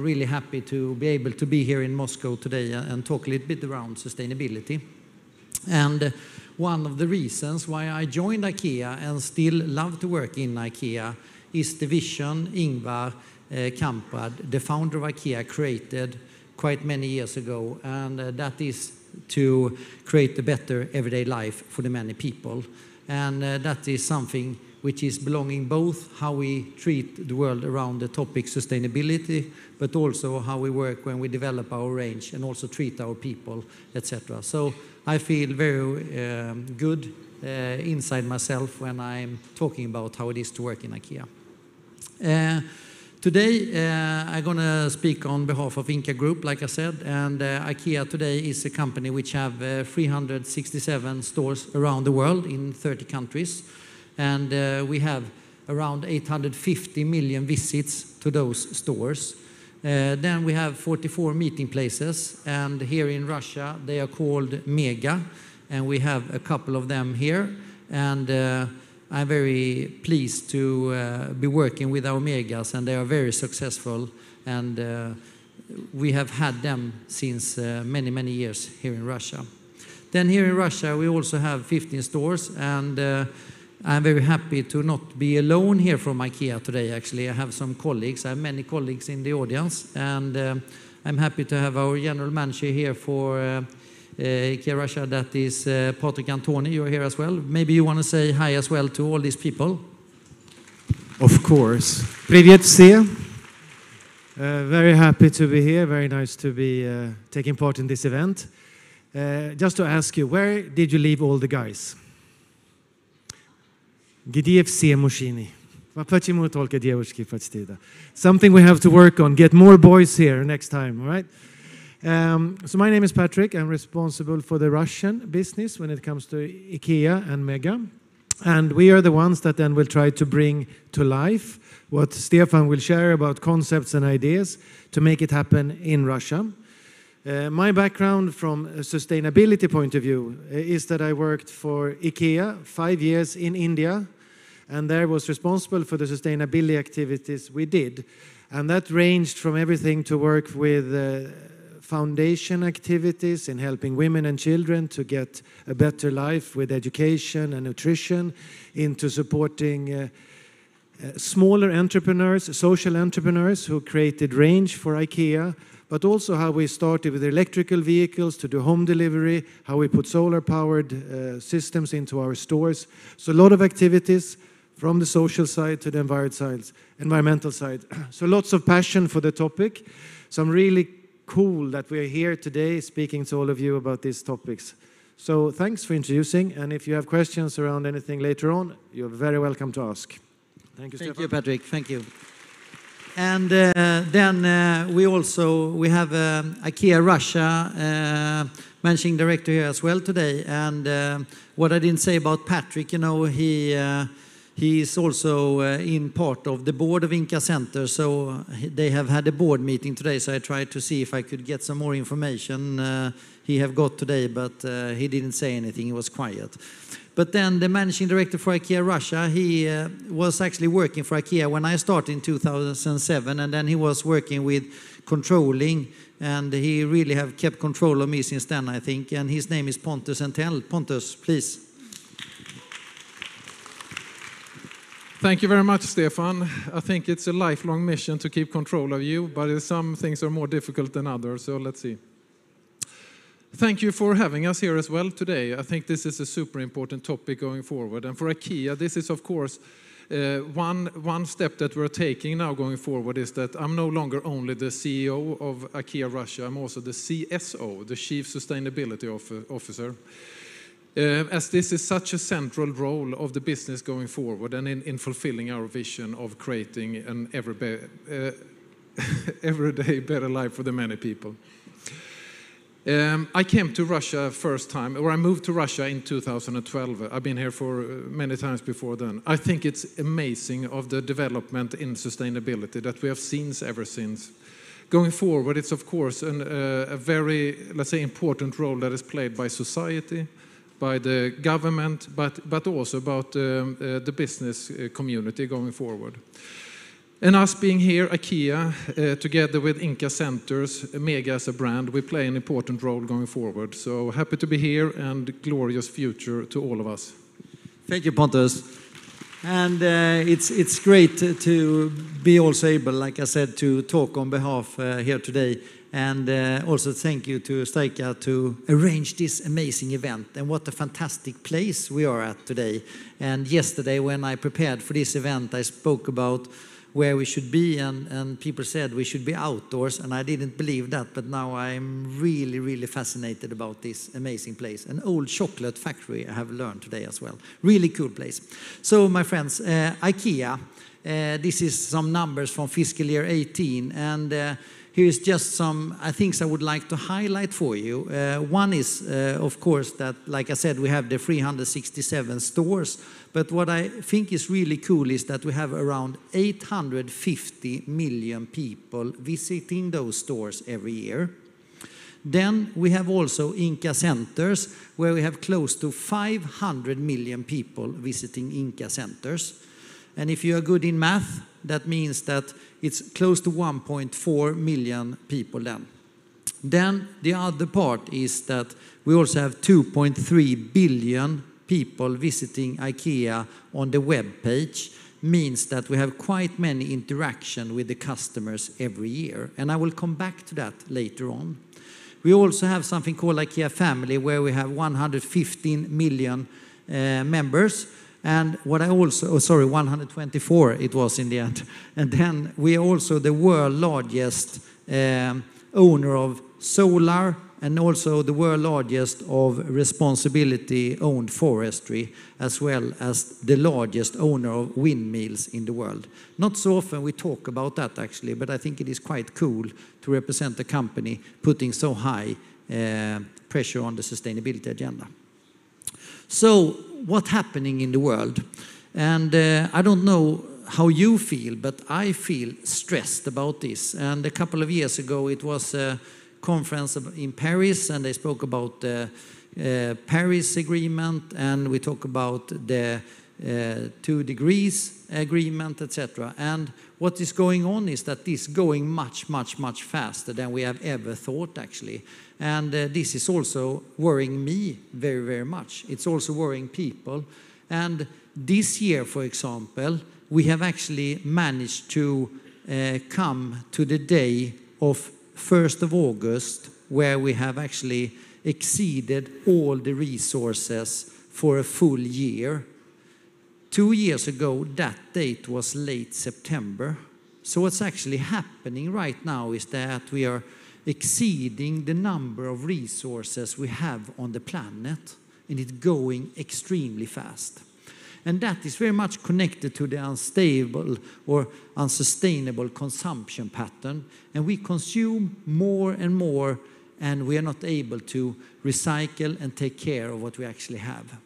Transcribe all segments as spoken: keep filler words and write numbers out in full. Really happy to be able to be here in Moscow today and talk a little bit around sustainability. And one of the reasons why I joined IKEA and still love to work in IKEA is the vision Ingvar Kamprad, the founder of IKEA, created quite many years ago, and that is to create a better everyday life for the many people. And that is something which is belonging both how we treat the world around the topic sustainability, but also how we work when we develop our range and also treat our people, et cetera. So I feel very um, good uh, inside myself when I'm talking about how it is to work in IKEA. Uh, today uh, I'm going to speak on behalf of Ingka Group, like I said, and uh, IKEA today is a company which have uh, three hundred sixty-seven stores around the world in thirty countries. And uh, we have around eight hundred fifty million visits to those stores. Uh, then we have forty-four meeting places, and here in Russia they are called MEGA, and we have a couple of them here. And uh, I'm very pleased to uh, be working with our MEGAs, and they are very successful, and uh, we have had them since uh, many, many years here in Russia. Then here in Russia we also have fifteen stores, and uh, I'm very happy to not be alone here from IKEA today, actually. I have some colleagues. I have many colleagues in the audience, and uh, I'm happy to have our general manager here for uh, uh, IKEA Russia, that is uh, Patrick Anthony. You're here as well. Maybe you want to say hi as well to all these people. Of course. Привет всем. Uh, very happy to be here. Very nice to be uh, taking part in this event. Uh, just to ask you, where did you leave all the guys? Something we have to work on. Get more boys here next time, all right? Um, so my name is Patrick. I'm responsible for the Russian business when it comes to IKEA and MEGA. And we are the ones that then will try to bring to life what Stefan will share about concepts and ideas to make it happen in Russia. Uh, my background from a sustainability point of view is that I worked for IKEA five years in India, and there was responsible for the sustainability activities we did. And that ranged from everything to work with uh, foundation activities in helping women and children to get a better life with education and nutrition, into supporting uh, uh, smaller entrepreneurs, social entrepreneurs who created range for IKEA, but also how we started with electrical vehicles to do home delivery, how we put solar-powered uh, systems into our stores. So a lot of activities from the social side to the environmental side. So lots of passion for the topic. So I'm really cool that we're here today speaking to all of you about these topics. So thanks for introducing, and if you have questions around anything later on, you're very welcome to ask. Thank you, Stefan. Thank you, Patrick. Thank you. And uh, then uh, we also we have uh, IKEA Russia uh, managing director here as well today. And uh, what I didn't say about Patrick, you know, he uh, he is also uh, in part of the board of Ingka Centres. So they have had a board meeting today. So I tried to see if I could get some more information uh, he have got today, but uh, he didn't say anything. He was quiet. But then the managing director for IKEA Russia, he uh, was actually working for IKEA when I started in two thousand seven, and then he was working with controlling, and he really have kept control of me since then, I think. And his name is Pontus Antell. Pontus, please. Thank you very much, Stefan. I think it's a lifelong mission to keep control of you, but some things are more difficult than others, so let's see. Thank you for having us here as well today. I think this is a super important topic going forward. And for IKEA, this is of course uh, one, one step that we're taking now going forward is that I'm no longer only the C E O of IKEA Russia, I'm also the C S O, the Chief Sustainability Officer. Uh, as this is such a central role of the business going forward and in, in fulfilling our vision of creating an every, uh, everyday better life for the many people. Um, I came to Russia first time, or I moved to Russia in two thousand twelve. I've been here for many times before then. I think it's amazing of the development in sustainability that we have seen ever since. Going forward, it's of course an, uh, a very, let's say, important role that is played by society, by the government, but, but also about um, uh, the business community going forward. And us being here, IKEA, uh, together with Ingka Centres, MEGA as a brand, we play an important role going forward. So happy to be here and glorious future to all of us. Thank you, Pontus. And uh, it's, it's great to be also able, like I said, to talk on behalf uh, here today. And uh, also thank you to Strelka to arrange this amazing event. And what a fantastic place we are at today. And yesterday when I prepared for this event, I spoke about where we should be, and, and people said we should be outdoors, and I didn't believe that, but now I'm really, really fascinated about this amazing place. An old chocolate factory, I have learned today as well. Really cool place. So, my friends, uh, IKEA, uh, this is some numbers from fiscal year eighteen, and uh, here's just some uh, things I would like to highlight for you. Uh, one is, uh, of course, that, like I said, we have the three hundred sixty-seven stores. But what I think is really cool is that we have around eight hundred fifty million people visiting those stores every year. Then we have also Ingka Centres, where we have close to five hundred million people visiting Ingka Centres. And if you are good in math, that means that it's close to one point four million people then. Then the other part is that we also have two point three billion people visiting IKEA on the web page. Means that we have quite many interactions with the customers every year. And I will come back to that later on. We also have something called IKEA Family, where we have one hundred fifteen million uh, members. And what I also, oh sorry, one hundred twenty-four it was in the end. And then we are also the world's largest um, owner of solar, and also the world's largest of responsibility-owned forestry, as well as the largest owner of windmills in the world. Not so often we talk about that actually, but I think it is quite cool to represent a company putting so high uh, pressure on the sustainability agenda. So, what's happening in the world? And uh, I don't know how you feel, but I feel stressed about this. And a couple of years ago, it was a conference in Paris, and they spoke about the uh, Paris Agreement, and we talk about the uh, two degrees agreement, et cetera. And what is going on is that this is going much, much, much faster than we have ever thought, actually. And uh, this is also worrying me very, very much. It's also worrying people. And this year, for example, we have actually managed to uh, come to the day of first of August, where we have actually exceeded all the resources for a full year. Two years ago, that date was late September. So what's actually happening right now is that we are exceeding the number of resources we have on the planet, and it's going extremely fast. And that is very much connected to the unstable or unsustainable consumption pattern. And we consume more and more, and we are not able to recycle and take care of what we actually have.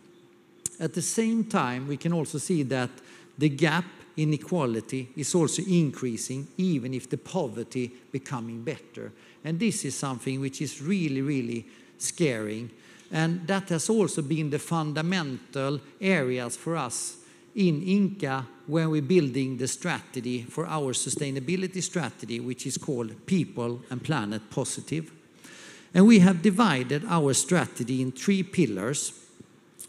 At the same time, we can also see that the gap inequality is also increasing, even if the poverty is becoming better. And this is something which is really, really scaring. And that has also been the fundamental areas for us in Ingka when we're building the strategy for our sustainability strategy, which is called People and Planet Positive. And we have divided our strategy in three pillars.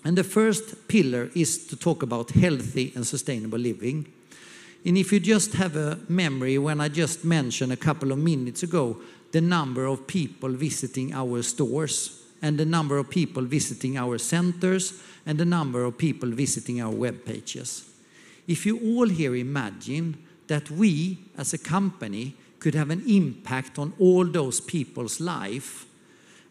And the first pillar is to talk about healthy and sustainable living. And if you just have a memory when I just mentioned a couple of minutes ago the number of people visiting our stores, and the number of people visiting our centers, and the number of people visiting our web pages. If you all here imagine that we, as a company, could have an impact on all those people's life,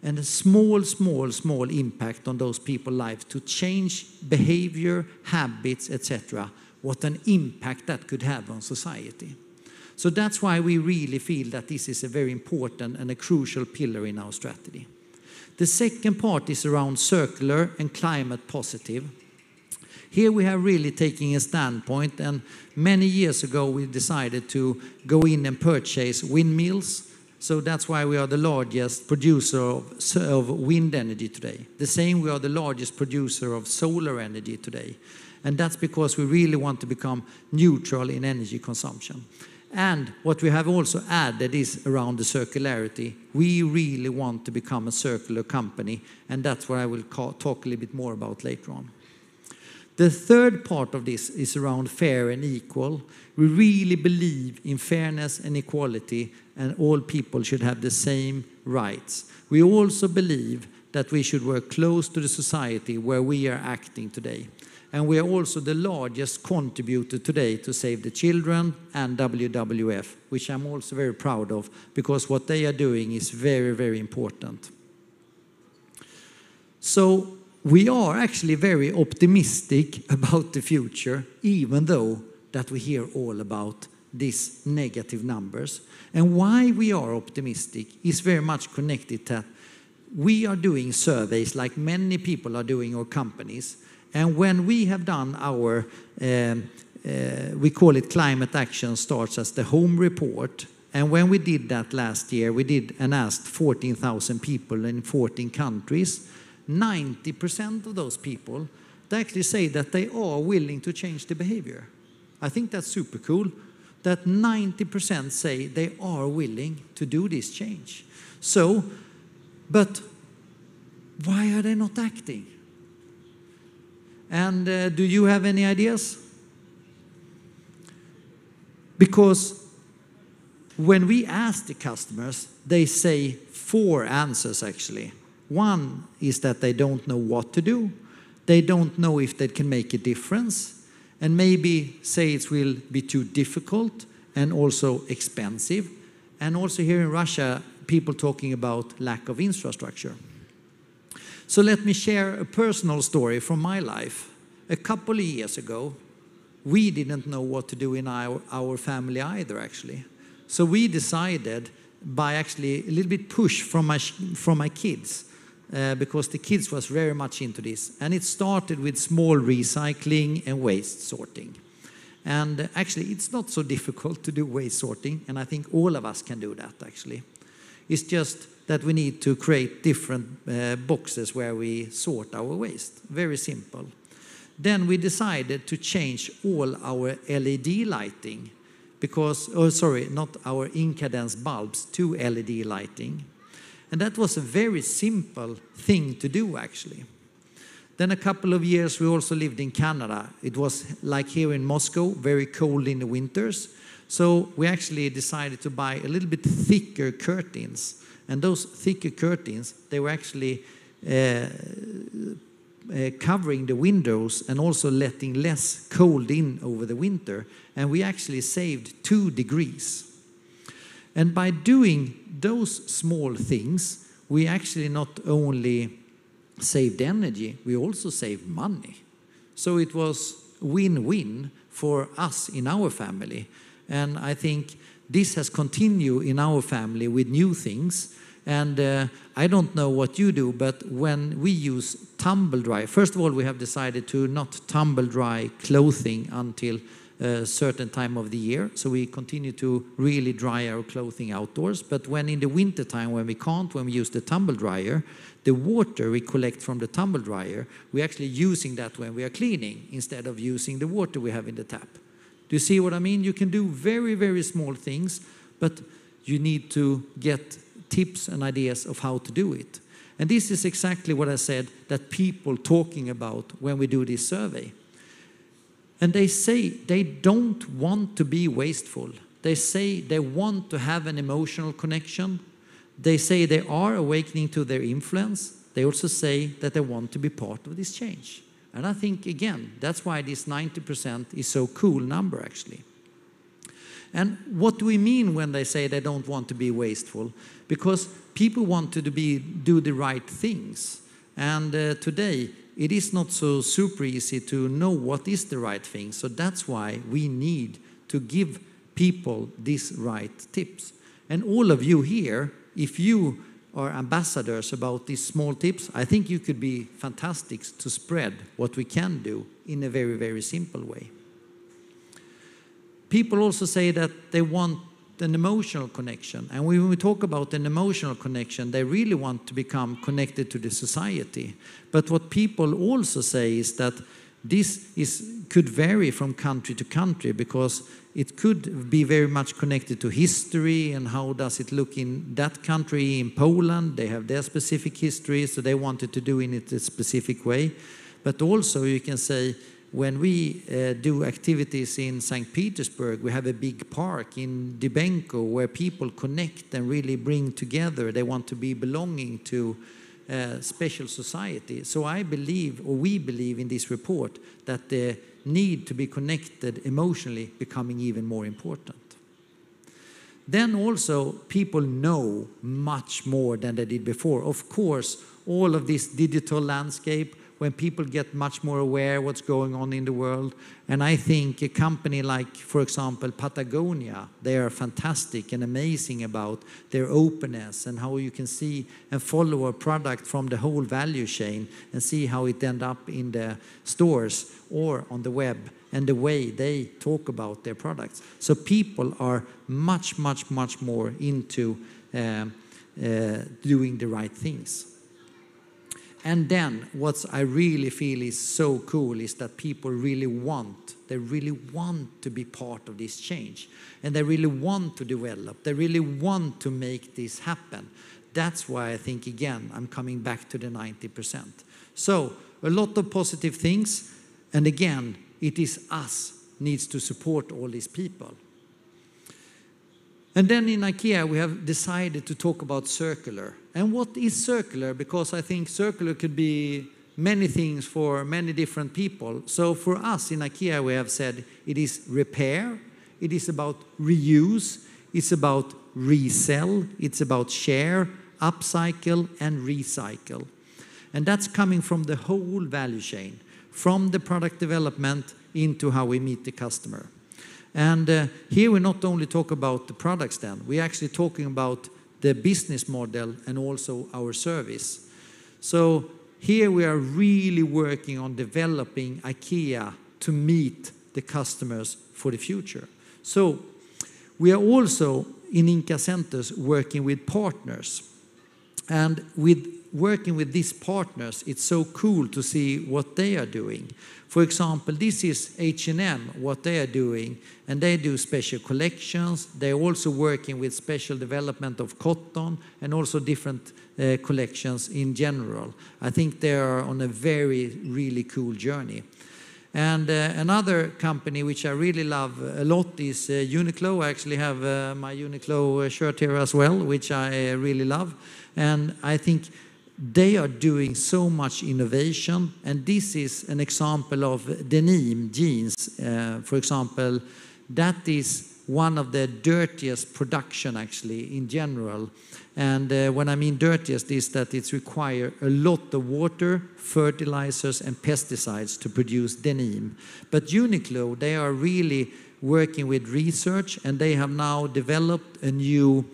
and a small, small, small impact on those people's lives to change behavior, habits, et cetera, what an impact that could have on society. So that's why we really feel that this is a very important and a crucial pillar in our strategy. The second part is around circular and climate positive. Here we have really taken a standpoint, and many years ago we decided to go in and purchase windmills. So that's why we are the largest producer of, of wind energy today. The same, we are the largest producer of solar energy today. and that's because we really want to become neutral in energy consumption. And what we have also added is around the circularity. We really want to become a circular company, and that's what I will call, talk a little bit more about later on. The third part of this is around fair and equal. We really believe in fairness and equality, and all people should have the same rights. We also believe that we should work close to the society where we are acting today. And we are also the largest contributor today to Save the Children and W W F, which I'm also very proud of, because what they are doing is very, very important. So we are actually very optimistic about the future, even though that we hear all about these negative numbers. And why we are optimistic is very much connected to that we are doing surveys like many people are doing, or companies. And when we have done our, um, uh, we call it Climate Action Starts as the Home Report. And when we did that last year, we did and asked fourteen thousand people in fourteen countries. ninety percent of those people, they actually say that they are willing to change the behavior. I think that's super cool, that ninety percent say they are willing to do this change. So, but why are they not acting? And uh, do you have any ideas? Because when we ask the customers, they say four answers actually. One is that they don't know what to do. They don't know if they can make a difference. And maybe say it will be too difficult and also expensive. And also here in Russia, people talking about lack of infrastructure. So let me share a personal story from my life. A couple of years ago, we didn't know what to do in our, our family either, actually. So we decided by actually a little bit push from my, from my kids, uh, because the kids was very much into this. And it started with small recycling and waste sorting. And actually, it's not so difficult to do waste sorting, and I think all of us can do that, actually. It's just that we need to create different uh, boxes where we sort our waste. Very simple. Then we decided to change all our L E D lighting, because, oh sorry, not our incandescence bulbs, to L E D lighting. And that was a very simple thing to do, actually. Then a couple of years we also lived in Canada. It was like here in Moscow, very cold in the winters. So we actually decided to buy a little bit thicker curtains. And those thicker curtains, they were actually uh, uh, covering the windows and also letting less cold in over the winter. And we actually saved two degrees. And by doing those small things, we actually not only saved energy, we also saved money. So it was win-win for us in our family. And I think this has continued in our family with new things. And uh, I don't know what you do, but when we use tumble dry, first of all, we have decided to not tumble dry clothing until a certain time of the year. So we continue to really dry our clothing outdoors. But when in the winter time, when we can't, when we use the tumble dryer, the water we collect from the tumble dryer, we're actually using that when we are cleaning instead of using the water we have in the tap. Do you see what I mean? You can do very, very small things, but you need to get tips and ideas of how to do it. And this is exactly what I said that people talking about when we do this survey. And they say they don't want to be wasteful. They say they want to have an emotional connection. They say they are awakening to their influence. They also say that they want to be part of this change. And I think, again, that's why this ninety percent is so cool number, actually. And what do we mean when they say they don't want to be wasteful? Because people want to be, do the right things. And uh, today, it is not so super easy to know what is the right thing. So that's why we need to give people these right tips. And all of you here, if you are ambassadors about these small tips, I think you could be fantastic to spread what we can do in a very, very simple way. People also say that they want an emotional connection. And when we talk about an emotional connection, they really want to become connected to the society. But what people also say is that This is, could vary from country to country because it could be very much connected to history and how does it look in that country. In Poland, they have their specific history, so they wanted to do in it a specific way. But also you can say, when we uh, do activities in Saint Petersburg, we have a big park in Dybenko where people connect and really bring together. They want to be belonging to Uh, special society. So I believe, or we believe in this report, that the need to be connected emotionally becoming even more important. Then also people know much more than they did before. Of course, all of this digital landscape, when people get much more aware what's going on in the world. And I think a company like, for example, Patagonia, they are fantastic and amazing about their openness and how you can see and follow a product from the whole value chain and see how it ends up in the stores or on the web and the way they talk about their products. So people are much, much, much more into uh, uh, doing the right things. And then what I really feel is so cool is that people really want, they really want to be part of this change. And they really want to develop, they really want to make this happen. That's why I think, again, I'm coming back to the ninety percent. So a lot of positive things. And again, it is us needs to support all these people. And then in IKEA, we have decided to talk about circular. And what is circular? Because I think circular could be many things for many different people. So for us in IKEA, we have said it is repair, it is about reuse, it's about resell, it's about share, upcycle, and recycle. And that's coming from the whole value chain, from the product development into how we meet the customer. And uh, here we not only talk about the products then, we're actually talking about the business model and also our service. So here we are really working on developing IKEA to meet the customers for the future. So we are also in Ingka Centres working with partners. And with working with these partners, it's so cool to see what they are doing. For example, this is H and M, what they are doing, and they do special collections. They're also working with special development of cotton and also different uh, collections in general. I think they are on a very, really cool journey. And uh, another company which I really love a lot is uh, Uniqlo. I actually have uh, my Uniqlo shirt here as well, which I uh, really love. And I think they are doing so much innovation, and this is an example of denim jeans, uh, for example. That is one of the dirtiest production actually in general. And uh, when I mean dirtiest is that it requires a lot of water, fertilizers and pesticides to produce denim. But Uniqlo, they are really working with research, and they have now developed a new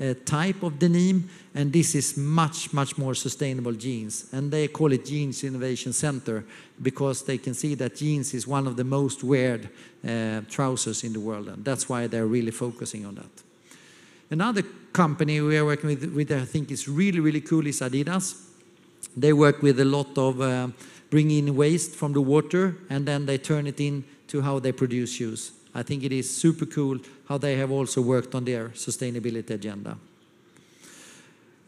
Uh, type of denim, and this is much, much more sustainable jeans. And they call it Jeans Innovation Center because they can see that jeans is one of the most weird uh, trousers in the world, and that's why they're really focusing on that. Another company we are working with, with I think is really, really cool is Adidas. They work with a lot of uh, bringing in waste from the water, and then they turn it into how they produce shoes. I think it is super cool how they have also worked on their sustainability agenda.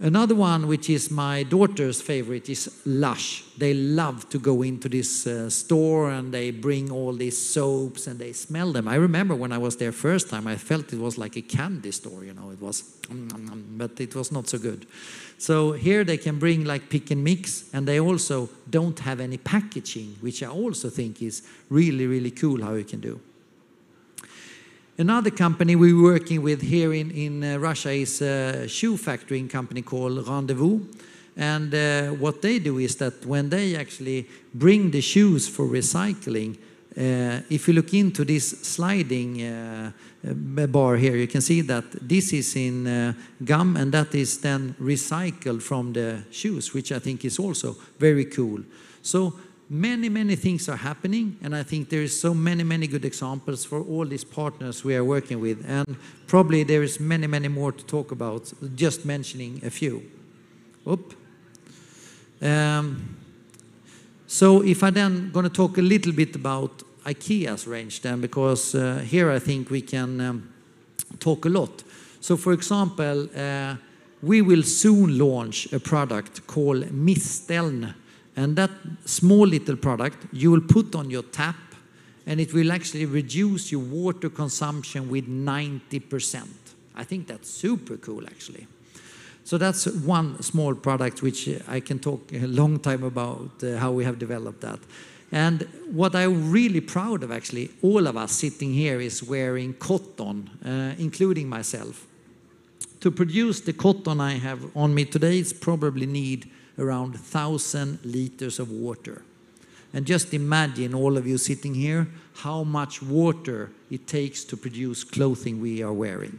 Another one, which is my daughter's favorite, is Lush. They love to go into this uh, store, and they bring all these soaps and they smell them. I remember when I was there first time, I felt it was like a candy store, you know, it was, but it was not so good. So here they can bring like pick and mix, and they also don't have any packaging, which I also think is really, really cool how you can do. Another company we're working with here in, in uh, Russia is a shoe factoring company called Rendezvous. And uh, what they do is that when they actually bring the shoes for recycling, uh, if you look into this sliding uh, bar here, you can see that this is in uh, gum, and that is then recycled from the shoes, which I think is also very cool. So many, many things are happening, and I think there is so many, many good examples for all these partners we are working with, and probably there is many, many more to talk about, just mentioning a few. Oop. Um, So if I then going to talk a little bit about IKEA's range then, because uh, here I think we can um, talk a lot. So for example, uh, we will soon launch a product called Misteln. And that small little product you will put on your tap, and it will actually reduce your water consumption with ninety percent. I think that's super cool actually. So that's one small product which I can talk a long time about uh, how we have developed that. And what I'm really proud of actually, all of us sitting here is wearing cotton, uh, including myself. To produce the cotton I have on me today, it's probably need around one thousand liters of water. And just imagine all of you sitting here, how much water it takes to produce clothing we are wearing.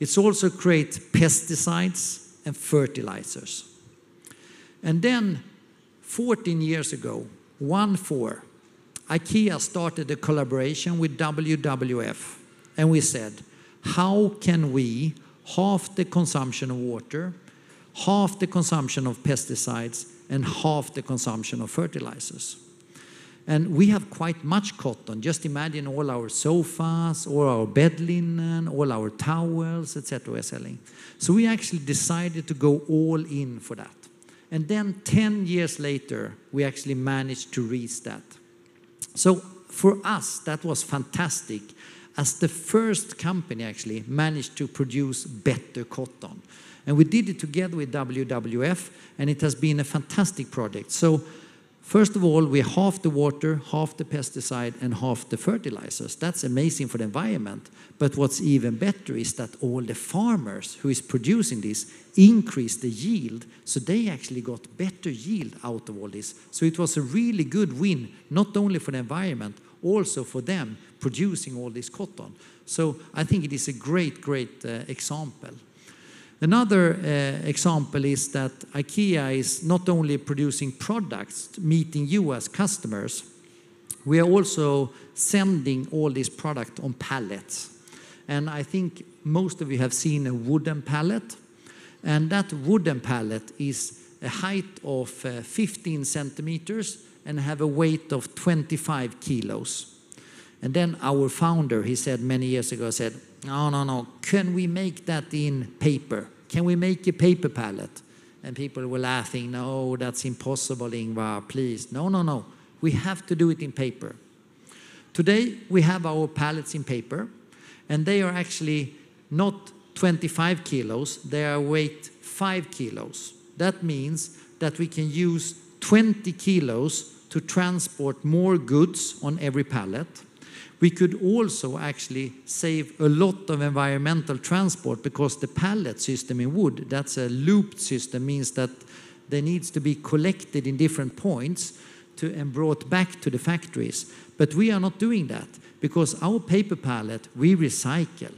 It's also create pesticides and fertilizers. And then fourteen years ago, one four, IKEA started a collaboration with W W F, and we said, how can we halve the consumption of water, half the consumption of pesticides, and half the consumption of fertilizers? And we have quite much cotton. Just imagine all our sofas, all our bed linen, all our towels, et cetera we're selling. So we actually decided to go all in for that. And then ten years later, we actually managed to reach that. So for us, that was fantastic, as the first company actually managed to produce better cotton. And we did it together with W W F, and it has been a fantastic project. So first of all, we half the water, half the pesticide, and half the fertilizers. That's amazing for the environment. But what's even better is that all the farmers who is producing this increased the yield, so they actually got better yield out of all this. So it was a really good win, not only for the environment, also for them producing all this cotton. So I think it is a great, great uh, example. Another uh, example is that IKEA is not only producing products, meeting you as customers, we are also sending all this product on pallets. And I think most of you have seen a wooden pallet. And that wooden pallet is a height of uh, fifteen centimeters and have a weight of twenty-five kilos. And then our founder, he said many years ago, said, no, no, no, can we make that in paper? Can we make a paper pallet? And people were laughing, no, that's impossible, Ingvar, please. No, no, no, we have to do it in paper. Today, we have our pallets in paper, and they are actually not twenty-five kilos, they are weight five kilos. That means that we can use twenty kilos to transport more goods on every pallet. We could also actually save a lot of environmental transport, because the pallet system in wood, that's a looped system, means that they needs to be collected in different points to, and brought back to the factories. But we are not doing that, because our paper pallet, we recycle.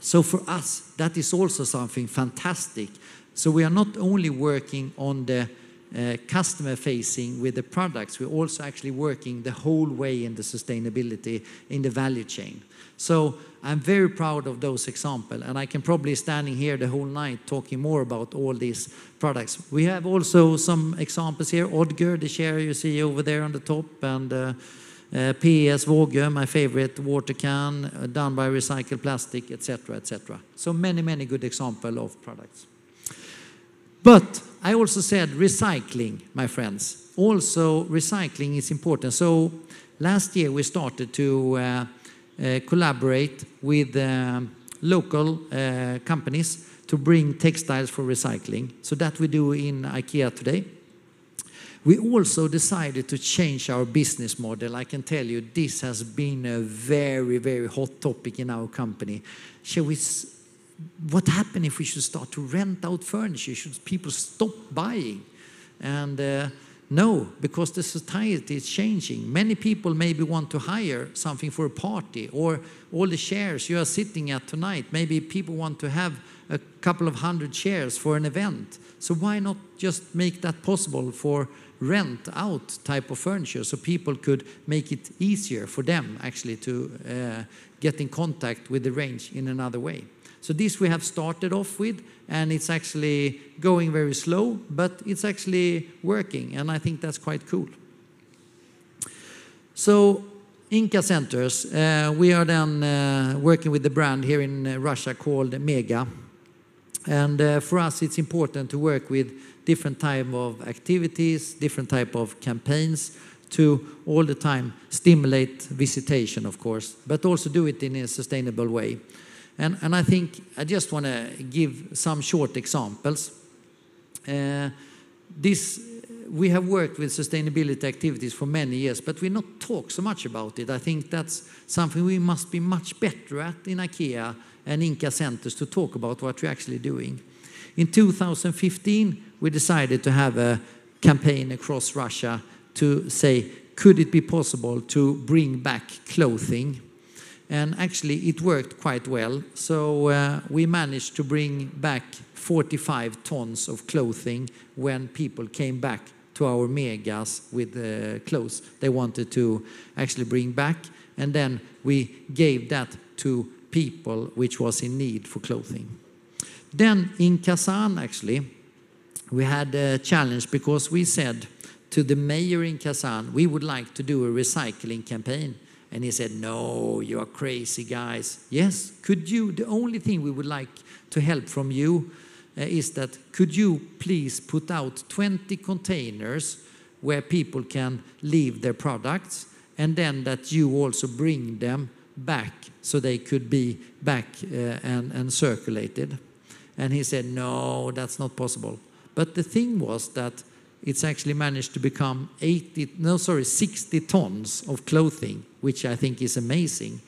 So for us, that is also something fantastic. So we are not only working on the Uh, customer facing with the products, we're also actually working the whole way in the sustainability in the value chain. So I'm very proud of those examples, and I can probably standing here the whole night talking more about all these products. We have also some examples here. Odger, the chair you see over there on the top, and uh, uh, P E S. Våge, my favorite water can, uh, done by recycled plastic, et cetera, et cetera. So many, many good examples of products. But I also said recycling, my friends. Also, recycling is important. So last year we started to uh, uh, collaborate with uh, local uh, companies to bring textiles for recycling. So that we do in IKEA today. We also decided to change our business model. I can tell you this has been a very, very hot topic in our company. Shall we? What happened if we should start to rent out furniture? Should people stop buying? And uh, no, because the society is changing. Many people maybe want to hire something for a party, or all the chairs you are sitting at tonight. Maybe people want to have a couple of hundred chairs for an event. So why not just make that possible for rent out type of furniture, so people could make it easier for them actually to uh, get in contact with the range in another way. So this we have started off with, and it's actually going very slow, but it's actually working, and I think that's quite cool. So Ingka Centres, uh, we are then uh, working with the brand here in Russia called MEGA. And uh, for us it's important to work with different type of activities, different type of campaigns to all the time stimulate visitation, of course, but also do it in a sustainable way. And, and I think I just want to give some short examples. Uh, this, we have worked with sustainability activities for many years, but we not talk so much about it. I think that's something we must be much better at in IKEA and Ingka Centres, to talk about what we're actually doing. In two thousand fifteen, we decided to have a campaign across Russia to say, could it be possible to bring back clothing? And actually it worked quite well. So uh, we managed to bring back forty-five tons of clothing when people came back to our megas with the uh, clothes they wanted to actually bring back. And then we gave that to people which was in need for clothing. Then in Kazan, actually, we had a challenge because we said to the mayor in Kazan, we would like to do a recycling campaign. And he said, no, you are crazy guys. Yes, could you, the only thing we would like to help from you uh, is that could you please put out twenty containers where people can leave their products, and then that you also bring them back so they could be back uh, and, and circulated. And he said, no, that's not possible. But the thing was that it's actually managed to become eighty, no, sorry, sixty tons of clothing, which I think is amazing.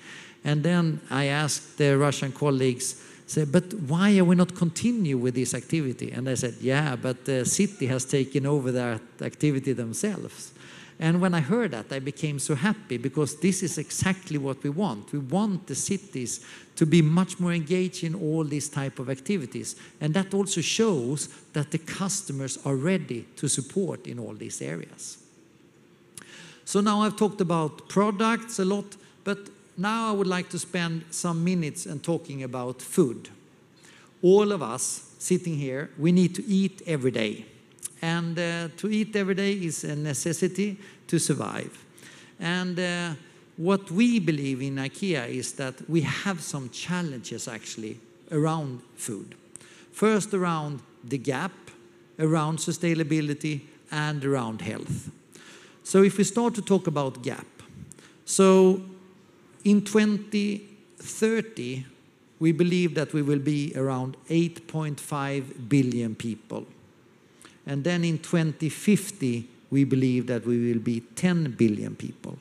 And then I asked the Russian colleagues, say, but why are we not continue with this activity? And they said, yeah, but the city has taken over that activity themselves. And when I heard that, I became so happy, because this is exactly what we want. We want the cities to be much more engaged in all these type of activities. And that also shows that the customers are ready to support in all these areas. So now I've talked about products a lot, but now I would like to spend some minutes and talking about food. All of us sitting here, we need to eat every day. And uh, to eat every day is a necessity to survive. And uh, what we believe in IKEA is that we have some challenges actually around food. First, around the gap, around sustainability, and around health. So if we start to talk about gap, so in twenty thirty, we believe that we will be around eight point five billion people. And then in twenty fifty, we believe that we will be ten billion people.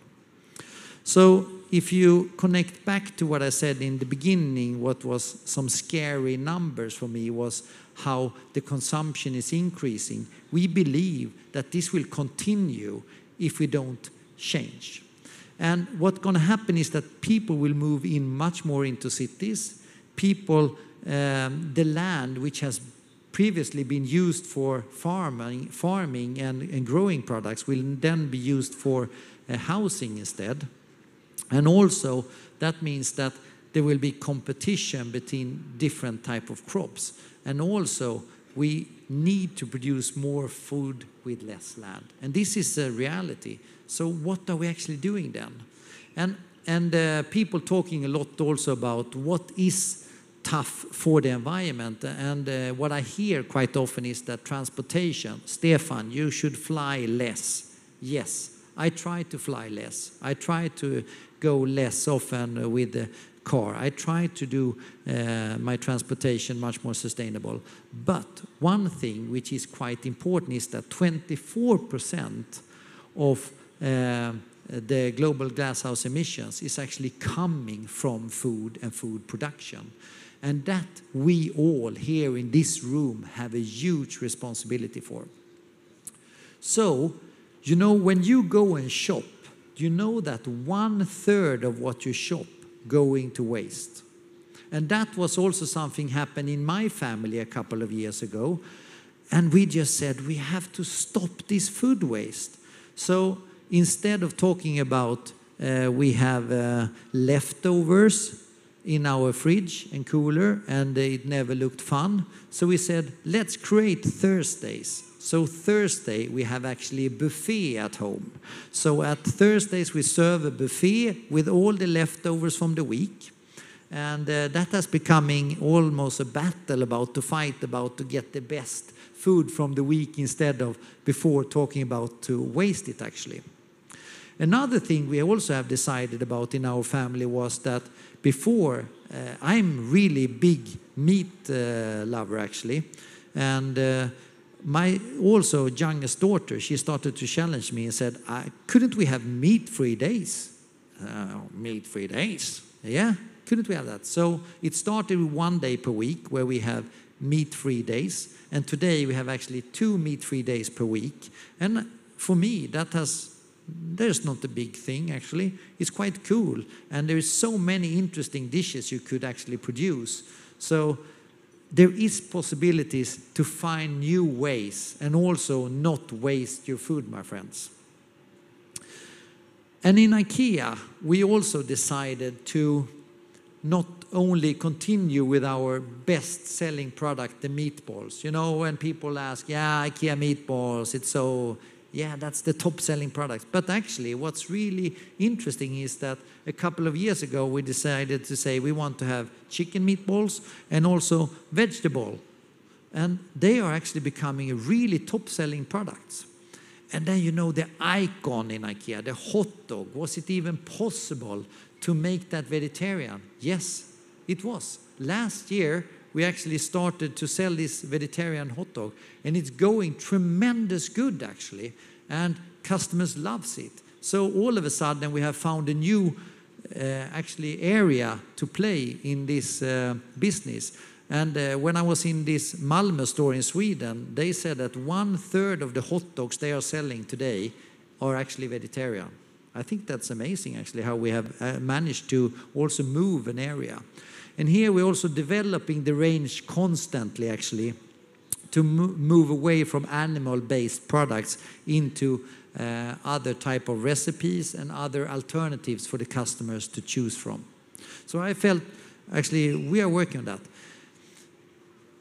So if you connect back to what I said in the beginning, what was some scary numbers for me was how the consumption is increasing. We believe that this will continue if we don't change. And what's going to happen is that people will move in much more into cities. People, um, the land which has previously been used for farming, farming and, and growing products will then be used for uh, housing instead. And also that means that there will be competition between different type of crops. And also we need to produce more food with less land. And this is a reality. So what are we actually doing then? And, and uh, people talking a lot also about what is tough for the environment, and uh, what I hear quite often is that transportation, Stefan, you should fly less. Yes, I try to fly less. I try to go less often with the car. I try to do uh, my transportation much more sustainable. But one thing which is quite important is that twenty-four percent of uh, the global greenhouse emissions is actually coming from food and food production. And that we all here in this room have a huge responsibility for. So, you know, when you go and shop, you know that one third of what you shop going to waste. And that was also something happened in my family a couple of years ago. And we just said, we have to stop this food waste. So instead of talking about uh, we have uh, leftovers, in our fridge and cooler, and it never looked fun. So we said, let's create Thursdays. So Thursday, we have actually a buffet at home. So at Thursdays, we serve a buffet with all the leftovers from the week. And uh, that has becoming almost a battle about to fight about to get the best food from the week instead of before talking about to waste it actually. Another thing we also have decided about in our family was that before, uh, I'm really big meat uh, lover actually. And uh, my also youngest daughter, she started to challenge me and said, I, couldn't we have meat-free days? Uh, meat-free days? Yeah. Couldn't we have that? So it started with one day per week where we have meat-free days. And today we have actually two meat-free days per week. And for me, that has, there's not a big thing actually. It's quite cool. And there is so many interesting dishes you could actually produce. So there is possibilities to find new ways and also not waste your food, my friends. And in IKEA, we also decided to not only continue with our best-selling product, the meatballs. You know, when people ask, yeah, IKEA meatballs, it's so, yeah, that's the top-selling product. But actually, what's really interesting is that a couple of years ago, we decided to say we want to have chicken meatballs and also vegetable. And they are actually becoming a really top-selling products. And then, you know, the icon in IKEA, the hot dog, was it even possible to make that vegetarian? Yes, it was. Last year, we actually started to sell this vegetarian hot dog, and it's going tremendous good, actually, and customers loves it. So all of a sudden, we have found a new, uh, actually, area to play in this uh, business. And uh, when I was in this Malmö store in Sweden, they said that one-third of the hot dogs they are selling today are actually vegetarian. I think that's amazing, actually, how we have uh, managed to also move an area. And here we're also developing the range constantly, actually, to mo move away from animal-based products into uh, other type of recipes and other alternatives for the customers to choose from. So I felt, actually, we are working on that.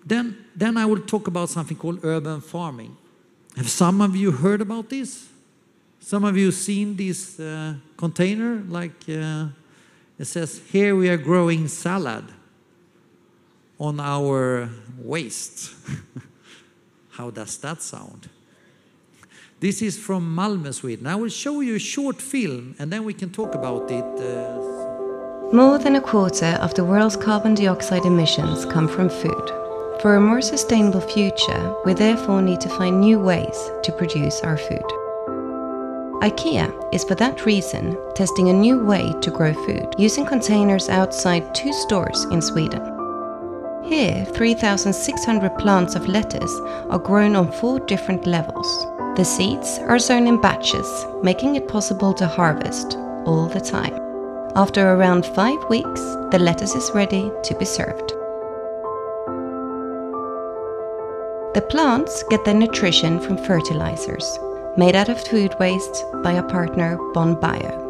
Then, then I will talk about something called urban farming. Have some of you heard about this? Some of you seen this uh, container? Like uh, it says, here we are growing salad on our waste. How does that sound? This is from Malmö, Sweden. I will show you a short film and then we can talk about it. Uh... More than a quarter of the world's carbon dioxide emissions come from food. For a more sustainable future, we therefore need to find new ways to produce our food. IKEA is for that reason testing a new way to grow food using containers outside two stores in Sweden. Here, three thousand six hundred plants of lettuce are grown on four different levels. The seeds are sown in batches, making it possible to harvest all the time. After around five weeks, the lettuce is ready to be served. The plants get their nutrition from fertilizers, made out of food waste by our partner Bond Bio.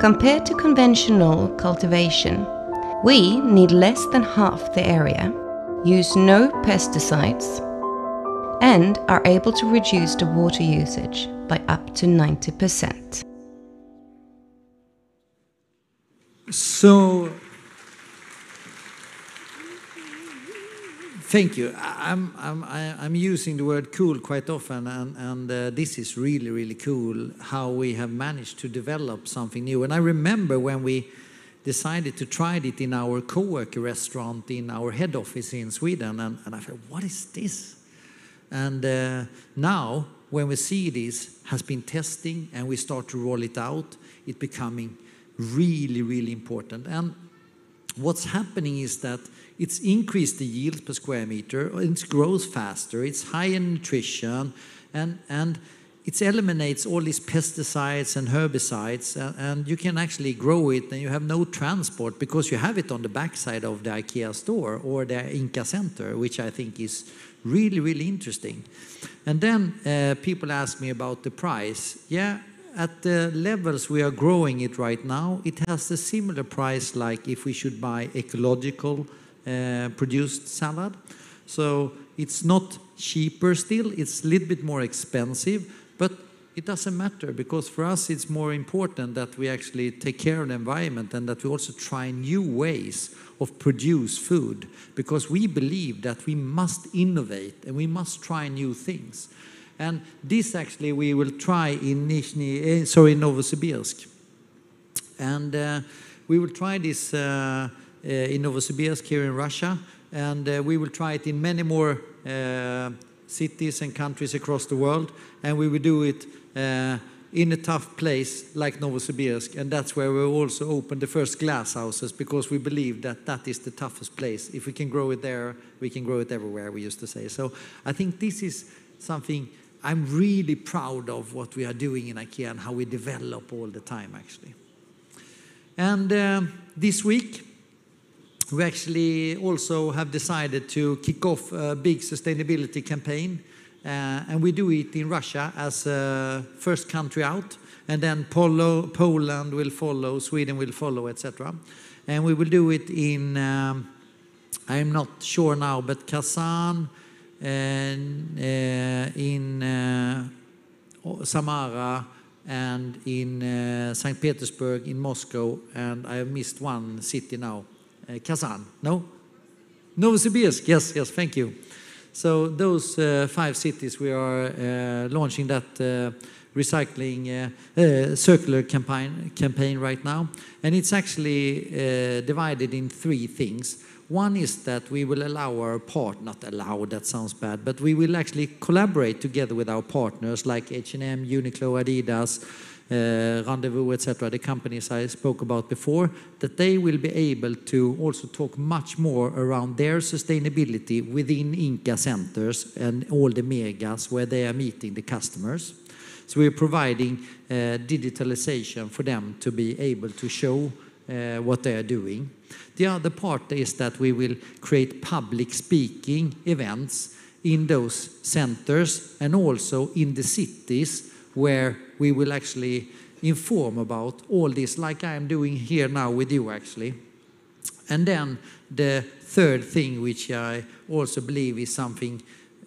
Compared to conventional cultivation, we need less than half the area, use no pesticides, and are able to reduce the water usage by up to ninety percent. So, thank you. I'm, I'm, I'm using the word cool quite often, and, and uh, this is really, really cool how we have managed to develop something new. And I remember when we decided to try it in our co-worker restaurant in our head office in Sweden, and, and I thought, what is this? And uh, now, when we see this has been testing and we start to roll it out, it's becoming really, really important. And what's happening is that it's increased the yield per square meter, it grows faster, it's high in nutrition, and, and it eliminates all these pesticides and herbicides, and, and you can actually grow it and you have no transport because you have it on the backside of the IKEA store or the Ingka Centre, which I think is really, really interesting. And then uh, people ask me about the price. Yeah, at the levels we are growing it right now, it has a similar price like if we should buy ecological uh, produced salad. So it's not cheaper still, it's a little bit more expensive, but it doesn't matter because for us it's more important that we actually take care of the environment and that we also try new ways of produce food, because we believe that we must innovate and we must try new things. And this actually we will try in Nizhny, uh, sorry, Novosibirsk. And uh, we will try this uh, uh, in Novosibirsk here in Russia, and uh, we will try it in many more uh, cities and countries across the world, and we will do it uh, in a tough place like Novosibirsk, and that's where we also open the first glass houses, because we believe that that is the toughest place. If we can grow it there, we can grow it everywhere, we used to say. So I think this is something I'm really proud of, what we are doing in IKEA and how we develop all the time actually. And uh, this week we actually also have decided to kick off a big sustainability campaign, uh, and we do it in Russia as a first country out, and then Polo, Poland will follow, Sweden will follow, et cetera. And we will do it in, um, I'm not sure now, but Kazan, and uh, in uh, Samara, and in uh, Saint Petersburg, in Moscow, and I have missed one city now, uh, Kazan, no? Novosibirsk, yes, yes, thank you. So those uh, five cities we are uh, launching that uh, recycling uh, uh, circular campaign, campaign right now, and it's actually uh, divided in three things. One is that we will allow our part, not allow, that sounds bad, but we will actually collaborate together with our partners like H and M, Uniqlo, Adidas, uh, Rendezvous, et cetera, the companies I spoke about before, that they will be able to also talk much more around their sustainability within Ingka Centres and all the megas where they are meeting the customers. So we're providing uh, digitalization for them to be able to show Uh, what they are doing. The other part is that we will create public speaking events in those centers and also in the cities, where we will actually inform about all this, like I am doing here now with you actually. And then the third thing, which I also believe is something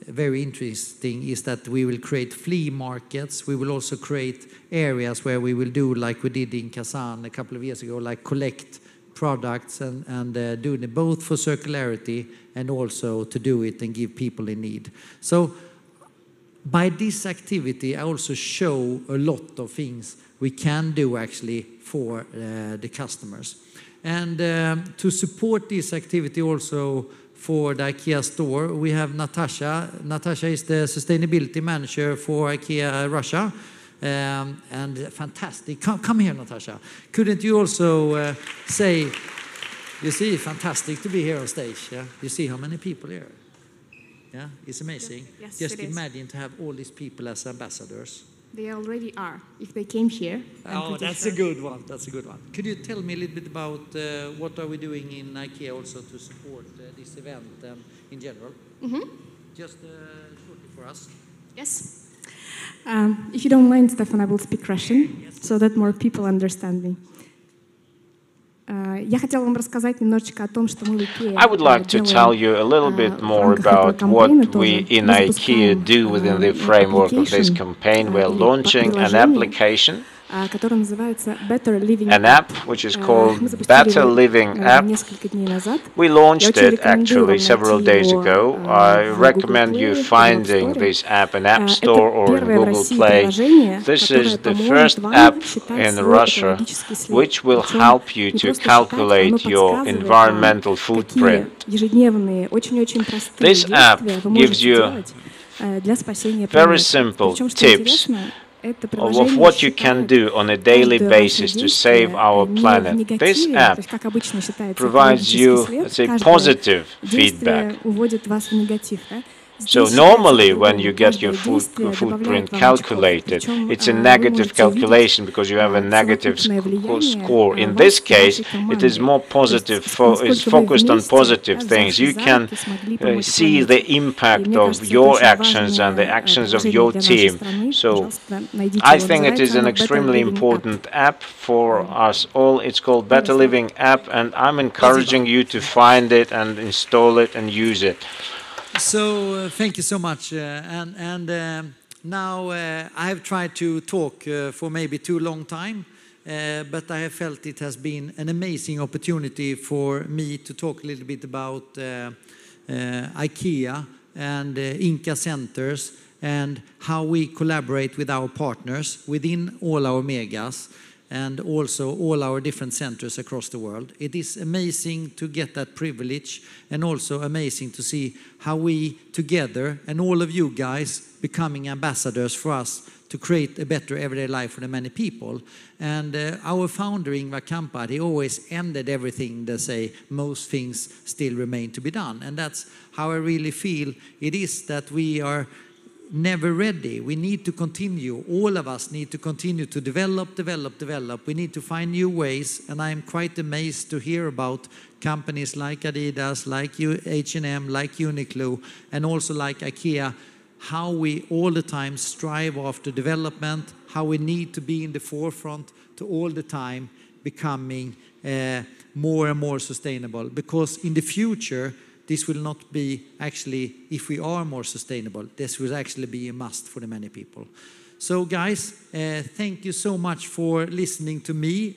very interesting, is that we will create flea markets. We will also create areas where we will do like we did in Kazan a couple of years ago, like collect products and, and uh, do it both for circularity and also to do it and give people in need. So by this activity I also show a lot of things we can do actually for uh, the customers. And uh, to support this activity also for the IKEA store, we have Natasha. Natasha is the sustainability manager for IKEA Russia, um, and fantastic. Come, come here, Natasha. Couldn't you also uh, say, you see, fantastic to be here on stage. Yeah, you see how many people here. Yeah, it's amazing. Yes, yes, just imagine to have all these people as ambassadors. They already are. If they came here. Oh, that's sure. a good one. That's a good one. Could you tell me a little bit about uh, what are we doing in IKEA also to support uh, this event um, in general? Mm-hmm. Just uh, shortly for us. Yes. Um, if you don't mind, Stefan, I will speak Russian, yes, so that more people understand me. I would like to tell you a little bit more about what we in IKEA do within the framework of this campaign. We are launching an application, an app which is called Better Living App. We launched it actually several days ago. I recommend you finding this app in App Store or in Google Play. This is the first app in Russia which will help you to calculate your environmental footprint. This app gives you very simple tips of what you can do on a daily basis to save our planet. This app provides you, let's say, positive feedback. So normally when you get your food footprint calculated, it's a negative calculation because you have a negative sc score. In this case, it is more positive, fo it's focused on positive things. You can uh, see the impact of your actions and the actions of your team. So I think it is an extremely important app for us all. It's called Better Living App, and I'm encouraging you to find it and install it and use it. So uh, thank you so much, uh, and, and uh, now uh, I have tried to talk uh, for maybe too long time, uh, but I have felt it has been an amazing opportunity for me to talk a little bit about uh, uh, IKEA and uh, Ingka Centres and how we collaborate with our partners within all our megas and also all our different centers across the world. It is amazing to get that privilege, and also amazing to see how we together, and all of you guys, becoming ambassadors for us to create a better everyday life for the many people. And uh, our founder, Ingvar Kamprad, he always ended everything to say, most things still remain to be done. And that's how I really feel it is, that we are never ready. We need to continue. All of us need to continue to develop, develop, develop. We need to find new ways, and I'm quite amazed to hear about companies like Adidas, like H and M, like Uniqlo, and also like IKEA, how we all the time strive after development, how we need to be in the forefront to all the time becoming uh, more and more sustainable. Because in the future, this will not be actually, if we are more sustainable, this will actually be a must for the many people. So guys, uh, thank you so much for listening to me.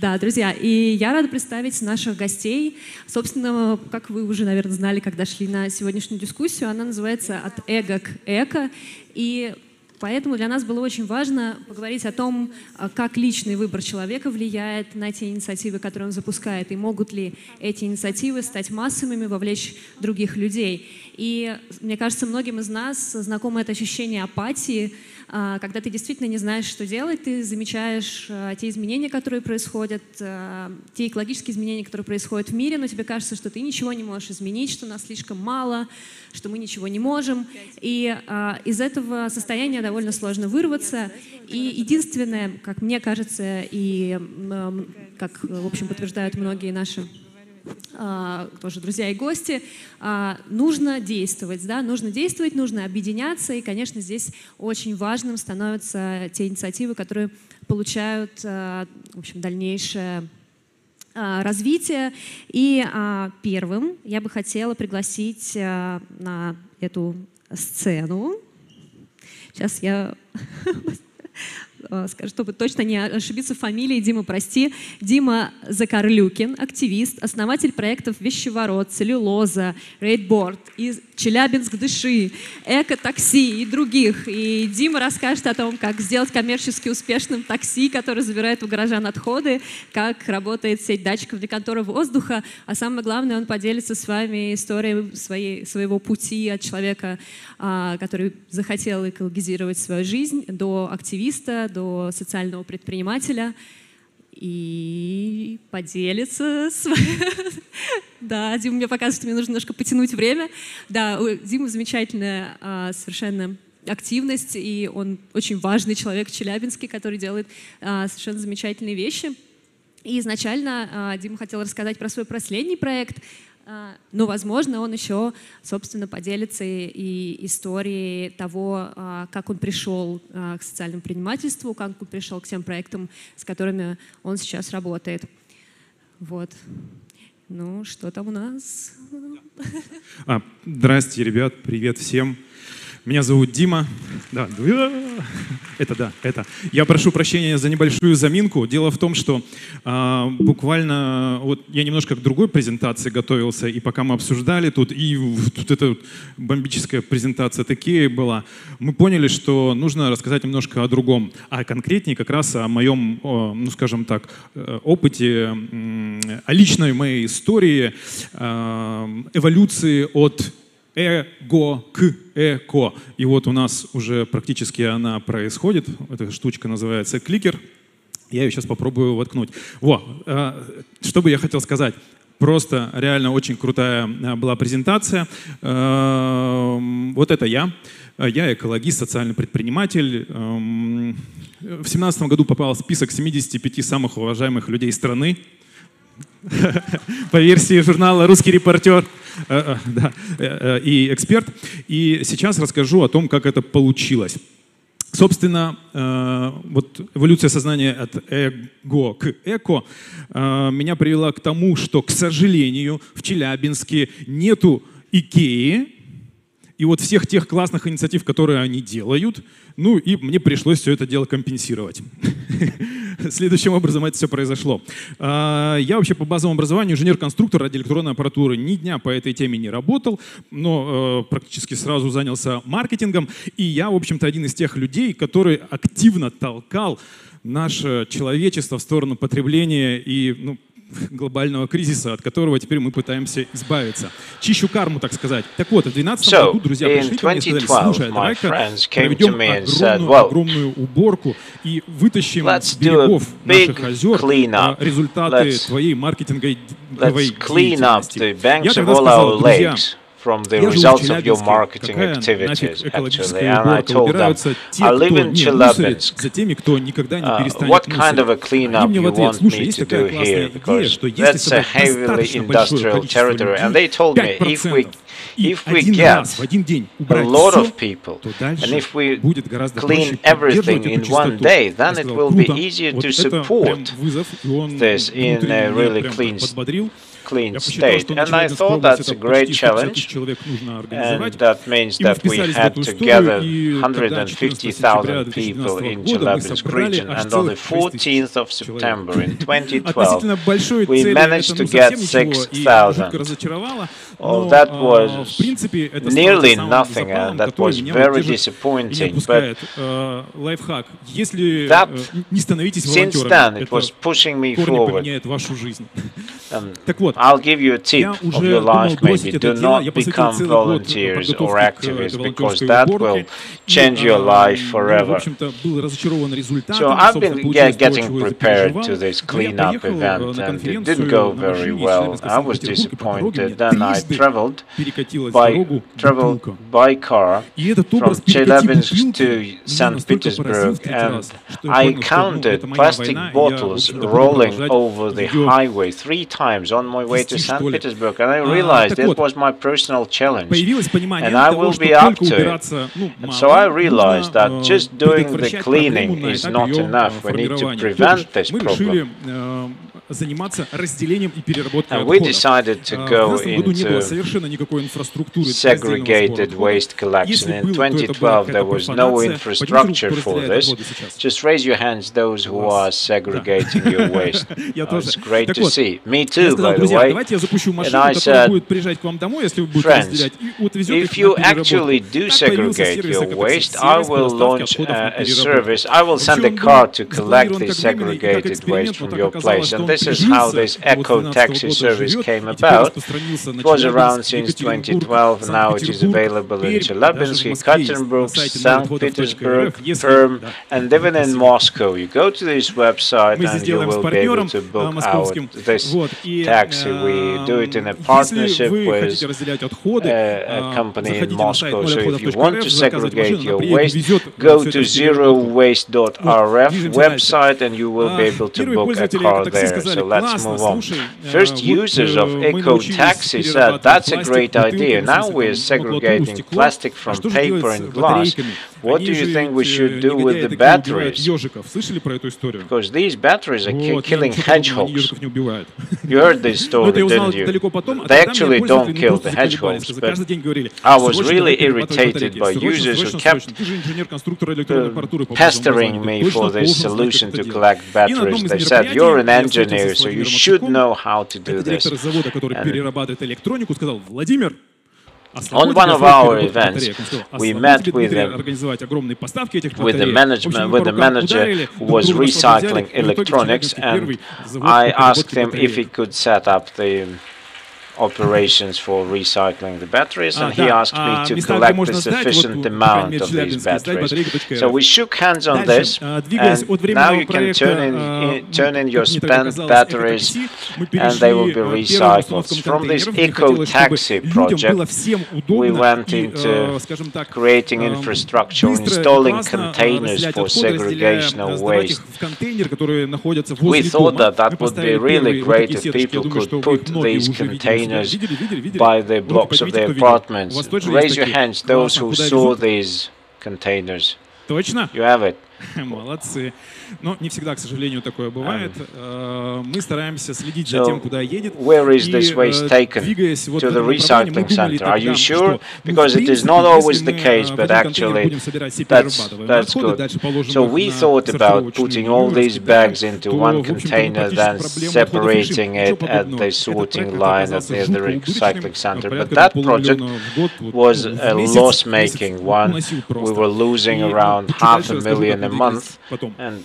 Да, друзья, и я рада представить наших гостей. Собственно, как вы уже, наверное, знали, когда шли на сегодняшнюю дискуссию, она называется «От эго к эко». И поэтому для нас было очень важно поговорить о том, как личный выбор человека влияет на те инициативы, которые он запускает, и могут ли эти инициативы стать массовыми, вовлечь других людей. И мне кажется, многим из нас знакомо это ощущение апатии, когда ты действительно не знаешь, что делать, ты замечаешь те изменения, которые происходят, те экологические изменения, которые происходят в мире, но тебе кажется, что ты ничего не можешь изменить, что нас слишком мало, что мы ничего не можем. И из этого состояния довольно сложно вырваться. И единственное, как мне кажется, и как, в общем, подтверждают многие наши тоже друзья и гости, нужно действовать, да, нужно действовать, нужно объединяться, и, конечно, здесь очень важным становятся те инициативы, которые получают, в общем, дальнейшее развитие. И первым я бы хотела пригласить на эту сцену, сейчас я скажу, чтобы точно не ошибиться в фамилии, Дима, прости. Дима Закарлюкин, активист, основатель проектов «Вещеворот», «Целлюлоза», «Рейдборд», из «Челябинск, дыши», «Эко-такси» и других. И Дима расскажет о том, как сделать коммерчески успешным такси, которое забирает у горожан отходы, как работает сеть датчиков для контроля воздуха. А самое главное, он поделится с вами историей своей, своего пути от человека, который захотел экологизировать свою жизнь, до активиста, до социального предпринимателя, и поделиться с вами. Да, Дима мне показывает, что мне нужно немножко потянуть время. Да, у Димы замечательная а, совершенно активность, и он очень важный человек в Челябинске, который делает а, совершенно замечательные вещи. И изначально а, Дима хотел рассказать про свой последний проект, а, но, возможно, он еще, собственно, поделится и, и историей того, а, как он пришел а, к социальному предпринимательству, как он пришел к тем проектам, с которыми он сейчас работает. Вот. Ну, что там у нас? А, здрасте, ребят, привет всем. Меня зовут Дима. Да, это да, это. Я прошу прощения за небольшую заминку. Дело в том, что а, буквально вот я немножко к другой презентации готовился, и пока мы обсуждали тут, и тут эта вот бомбическая презентация такие была, мы поняли, что нужно рассказать немножко о другом, а конкретнее как раз о моем, ну скажем так, опыте, о личной моей истории, эволюции от эго к эко. И вот у нас уже практически она происходит. Эта штучка называется кликер. Я ее сейчас попробую воткнуть. Во. Что бы я хотел сказать. Просто реально очень крутая была презентация. Вот это я. Я экологист, социальный предприниматель. В две тысячи семнадцатом году попал в список семидесяти пяти самых уважаемых людей страны. По версии журнала «Русский репортер» и «Эксперт». И сейчас расскажу о том, как это получилось. Собственно, вот эволюция сознания от эго к эко меня привела к тому, что, к сожалению, в Челябинске нету IKEA и вот всех тех классных инициатив, которые они делают. Ну и мне пришлось все это дело компенсировать. Следующим образом это все произошло. Я вообще по базовому образованию инженер-конструктор радиоэлектронной аппаратуры. Ни дня по этой теме не работал, но практически сразу занялся маркетингом. И я, в общем-то, один из тех людей, который активно толкал наше человечество в сторону потребления и, ну, глобального кризиса, от которого теперь мы пытаемся избавиться. Чищу карму, так сказать. Так вот, в двенадцатом году друзья пришли ко мне и сказали: слушай, давай-ка проведем огромную, огромную уборку и вытащим с берегов наших озер результаты твоей маркетинговой деятельности. Я тогда сказал: друзья, from the results of your marketing activities, actually. And I told them, I live in Chelyabinsk. Uh, what kind of a cleanup you want me to do here? Because that's a heavily industrial territory. And they told me, if we, if we get a lot of people, and if we clean everything in one day, then it will be easier to support this in a really clean state. Clean state. And I thought that's a great challenge, and that means that we had to gather one hundred fifty thousand people in Chelyabinsk region, and on the fourteenth of September in twenty twelve, we managed to get six thousand. Oh, that was nearly nothing, and that was very disappointing, but that, since then, it was pushing me forward. Um, I'll give you a tip of your life, maybe. Do not become volunteers or activists, because that will change your life forever. So I've been get, getting prepared to this cleanup event, and it didn't go very well. I was disappointed. Then I traveled by, traveled by car from Chelyabinsk to Saint Petersburg, and I counted plastic bottles rolling over the highway three times on my way to Saint Petersburg, and I realized it was my personal challenge, and I will be up to it. And so I realized that just doing the cleaning is not enough. We need to prevent this problem. And we decided to go into segregated waste collection. In twenty twelve, there was no infrastructure for this. Just raise your hands, those who are segregating your waste. It's great to see. Me too, by the way. And I said, friends, if you actually do segregate your waste, I will launch a, a service. I will send a car to collect the segregated waste from your place. And this is how this Eco-taxi service came about. It was around since twenty twelve. Now it is available in Chelyabinsk, Yekaterinburg, Saint Petersburg, Perm, and even in Moscow. You go to this website and you will be able to book out this taxi. We do it in a partnership with a, a company in Moscow. So if you want to segregate your waste, go to zero waste dot R F website and you will be able to book a car there. So let's move on. First users of Eco-taxi said, that's a great idea. Now we're segregating plastic from paper and glass. What do you think we should do with the batteries? Because these batteries are ki killing hedgehogs. You heard this story, didn't you? They actually don't kill the hedgehogs, but I was really irritated by users who kept uh, pestering me for this solution to collect batteries. They said, you're an engineer, so you should know how to do this. And on one of our events, we met with a, with the management, with the manager who was recycling electronics, and I asked him if he could set up the operations for recycling the batteries, and he asked me to collect the sufficient amount of these batteries. So we shook hands on this, and now you can turn in, in, turn in your spent batteries, and they will be recycled. From this Eko-taksi project, we went into creating infrastructure, installing containers for segregation of waste. We thought that that would be really great if people could put these containers by the blocks of their apartments. Raise your hands, those who saw these containers. You have it. Молодцы. Но не всегда, к сожалению, такое бывает. Мы стараемся следить за тем, куда едет. Where is this waste taken? To the recycling center. Are you sure? Because it is not always the case, but actually that's, that's good. So we thought about putting all these bags into one container, then separating it at the sorting line at near the recycling center. But that project was a loss-making one. We were losing around half a million a month. And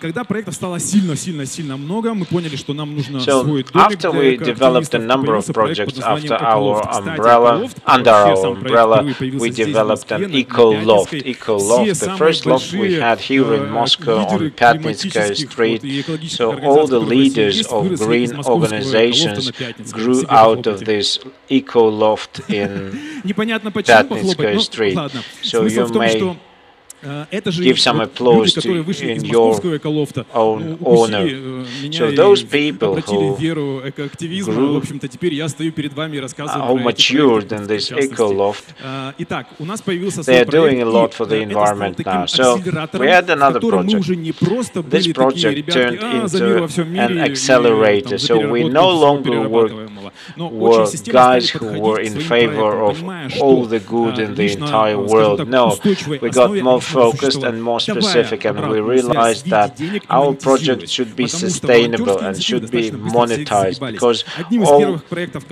когда проектов стало сильно-сильно-сильно много, мы поняли, что нам нужно свой домик. So after we developed a number of projects after our umbrella, under our umbrella, we developed an Eco Loft. Eco Loft, the first loft we had here in Moscow on Patnitskaya Street. So all the leaders of green organizations grew out of this Eco Loft in Patnitskaya Street. So you may give some applause to in your own honor. So those people who grew, who matured in this Eco-Loft, they are doing a lot for the environment now. So we had another project. This project turned into an accelerator. So we no longer were, were guys who were in favor of all the good in the entire world. No, we got more focused and more specific, and we realized that our project should be sustainable and should be monetized, because all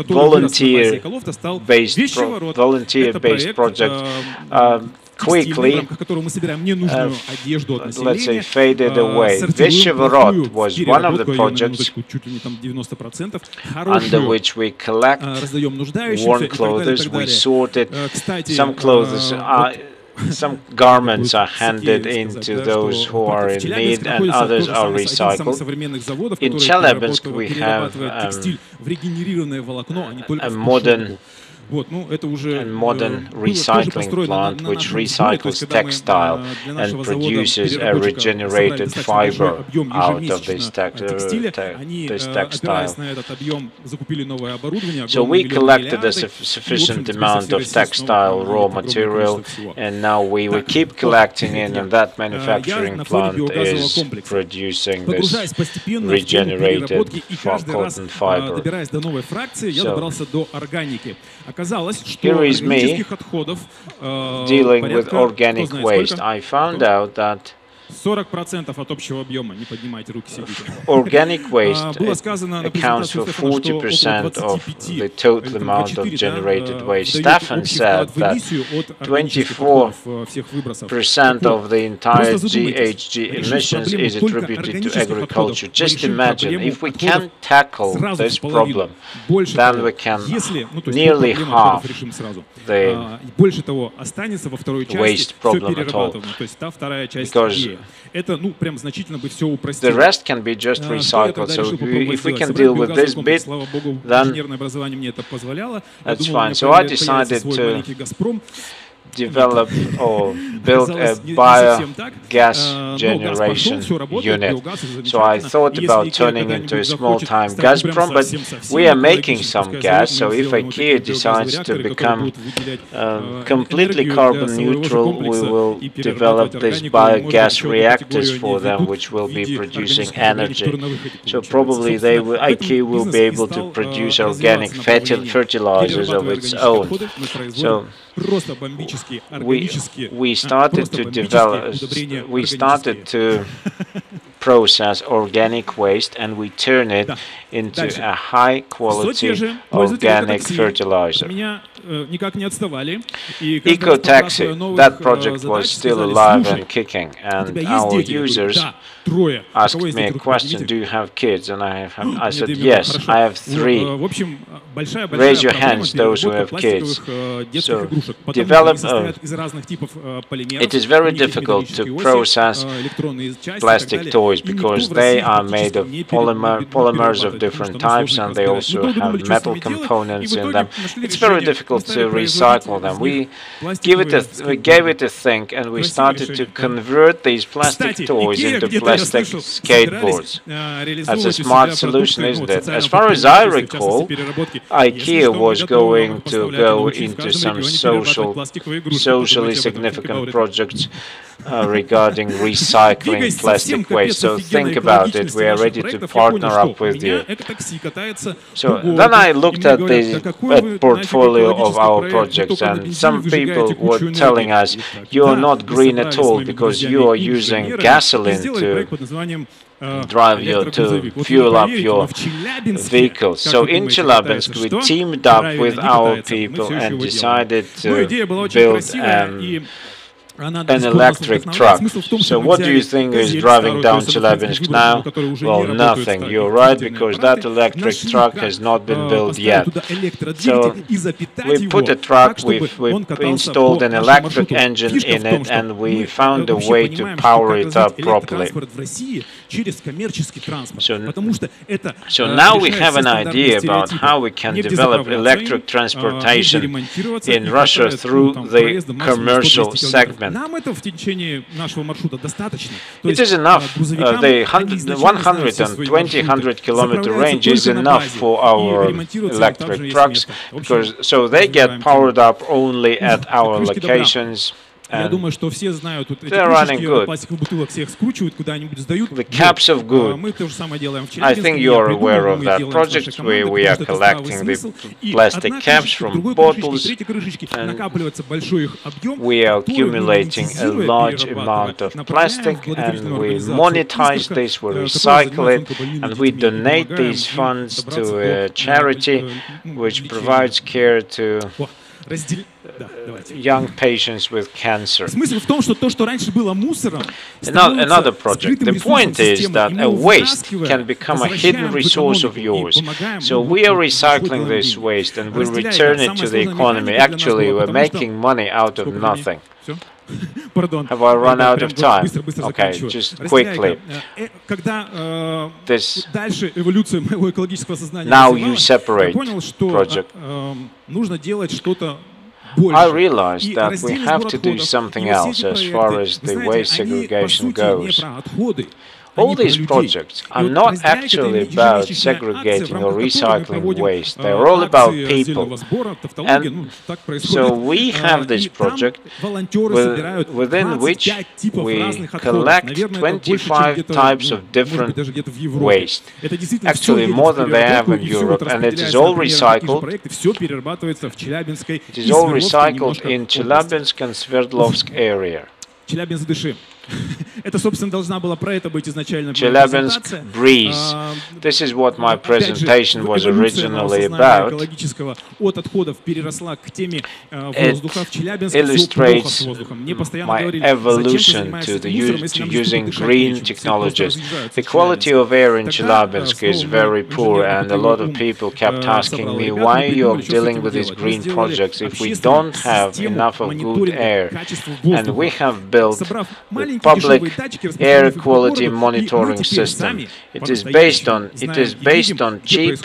volunteer-based pro volunteer-based projects um, quickly, uh, let's say, faded away. Veshevorot was one of the projects under which we collect worn clothes, we sort it, some clothes are some garments are handed in to those who are in need, and others are recycled. In Chelyabinsk, we have um, a modern and modern recycling plant which recycles textile and produces a regenerated fiber out of this, te te this textile. So we collected a su sufficient amount of textile raw material, and now we will keep collecting it, and that manufacturing plant is producing this regenerated cotton fiber. So here is me dealing with organic waste. I found out that organic waste accounts for forty percent of the total amount of generated waste. Stefan said that twenty-four percent of the entire G H G emissions is attributed to agriculture. Just imagine, if we can tackle this problem, then we can nearly halve the waste problem at all, because the rest can be just recycled. So if we can deal with this bit, then that's fine. So I decided to develop or build a biogas generation unit. So I thought about turning into a small-time Gazprom, but we are making some gas, so if IKEA decides to become uh, completely carbon neutral, we will develop these biogas reactors for them, which will be producing energy. So probably they will, IKEA will be able to produce organic fertilizers of its own. So We, we started to develop, we started to process organic waste, and we turn it into a high-quality organic fertilizer. никак не отставали. Eco-taxi, that project was still alive and kicking, and our users asked me a question, do you have kids? And I, have, I said, yes, I have three. Raise your hands, those who have kids. So develop, uh, it is very difficult to process plastic toys because they are made of polymer, polymers of different types, and they also have metal components in them. It's very difficult to recycle them. We, give it a, we gave it a think, and we started to convert these plastic toys into plastic skateboards. That's a smart solution, isn't it? As far as I recall, IKEA was going to go into some social, socially significant projects uh, regarding recycling plastic waste. So think about it. We are ready to partner up with you. So then I looked at the portfolio of our projects, and some people were telling us, you're not green at all because you are using gasoline to drive you, to fuel up your vehicles. So in Chelyabinsk, we teamed up with our people and decided to build an, an electric truck. So what do you think is driving down Chelyabinsk now? Well, nothing. You're right, because that electric truck has not been built yet. So we put a truck, we've, we've installed an electric engine in it, and we found a way to power it up properly. So, so now we have an idea about how we can develop electric transportation in Russia through the commercial segment. It is enough. Uh, the one hundred and twenty, one hundred kilometer range is enough for our electric trucks, because so they get powered up only at our locations. And they're running good. The caps of good. I think you're aware of that project where we are collecting the plastic caps from bottles, and we are accumulating a large amount of plastic, and we monetize this, we recycle it, and we donate these funds to a charity which provides care to young patients with cancer. Another project. The point is that a waste can become a hidden resource of yours. So we are recycling this waste and we return it to the economy. Actually, we're making money out of nothing. Have I run out of time? Okay, just quickly. This now you separate project. I realized that we have to do something else as far as the waste segregation goes. All these projects are not actually about segregating or recycling waste. They're all about people. And so we have this project with, within which we collect twenty-five types of different waste. Actually, more than they have in Europe. And it is all recycled. It is all recycled in Chelyabinsk and Sverdlovsk area. Chelyabinsk breeze. This is what my presentation was originally about. It illustrates my evolution to, the use, to using green technologies. The quality of air in Chelyabinsk is very poor, and a lot of people kept asking me, why are you dealing with these green projects if we don't have enough of good air? And we have built public air quality monitoring system. It is based on it is based on cheap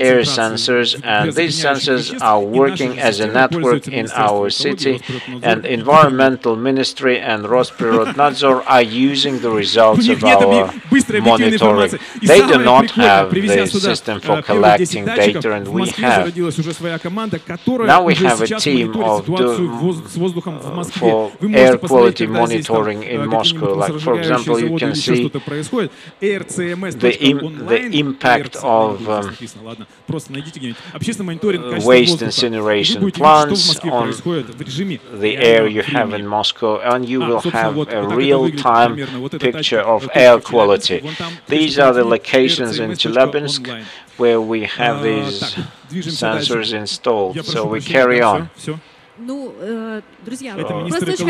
air sensors, and these sensors are working as a network in our city, and Environmental Ministry and Rosprirodnadzor are using the results of our monitoring. They do not have the system for collecting data, and we have. Now we have a team of do, uh, for air quality monitoring in Moscow. like for example, you can see the, im the impact of um, waste incineration plants on the air you have in Moscow, and you will have a real-time picture of air quality. These are the locations in Chelyabinsk where we have these sensors installed, so we carry on. Uh,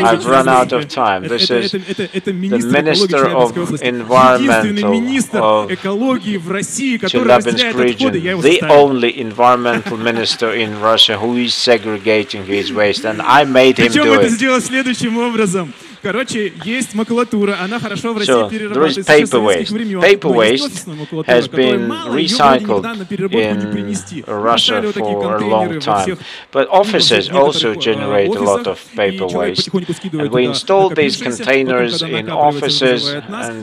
I've run out of time. This is the Minister of Environment of Chelyabinsk region, the only environmental minister in Russia who is segregating his waste, and I made him do it. So, there is paper waste. Paper waste has been recycled in Russia for a long time. But offices also generate a lot of paper waste. And we installed these containers in offices, and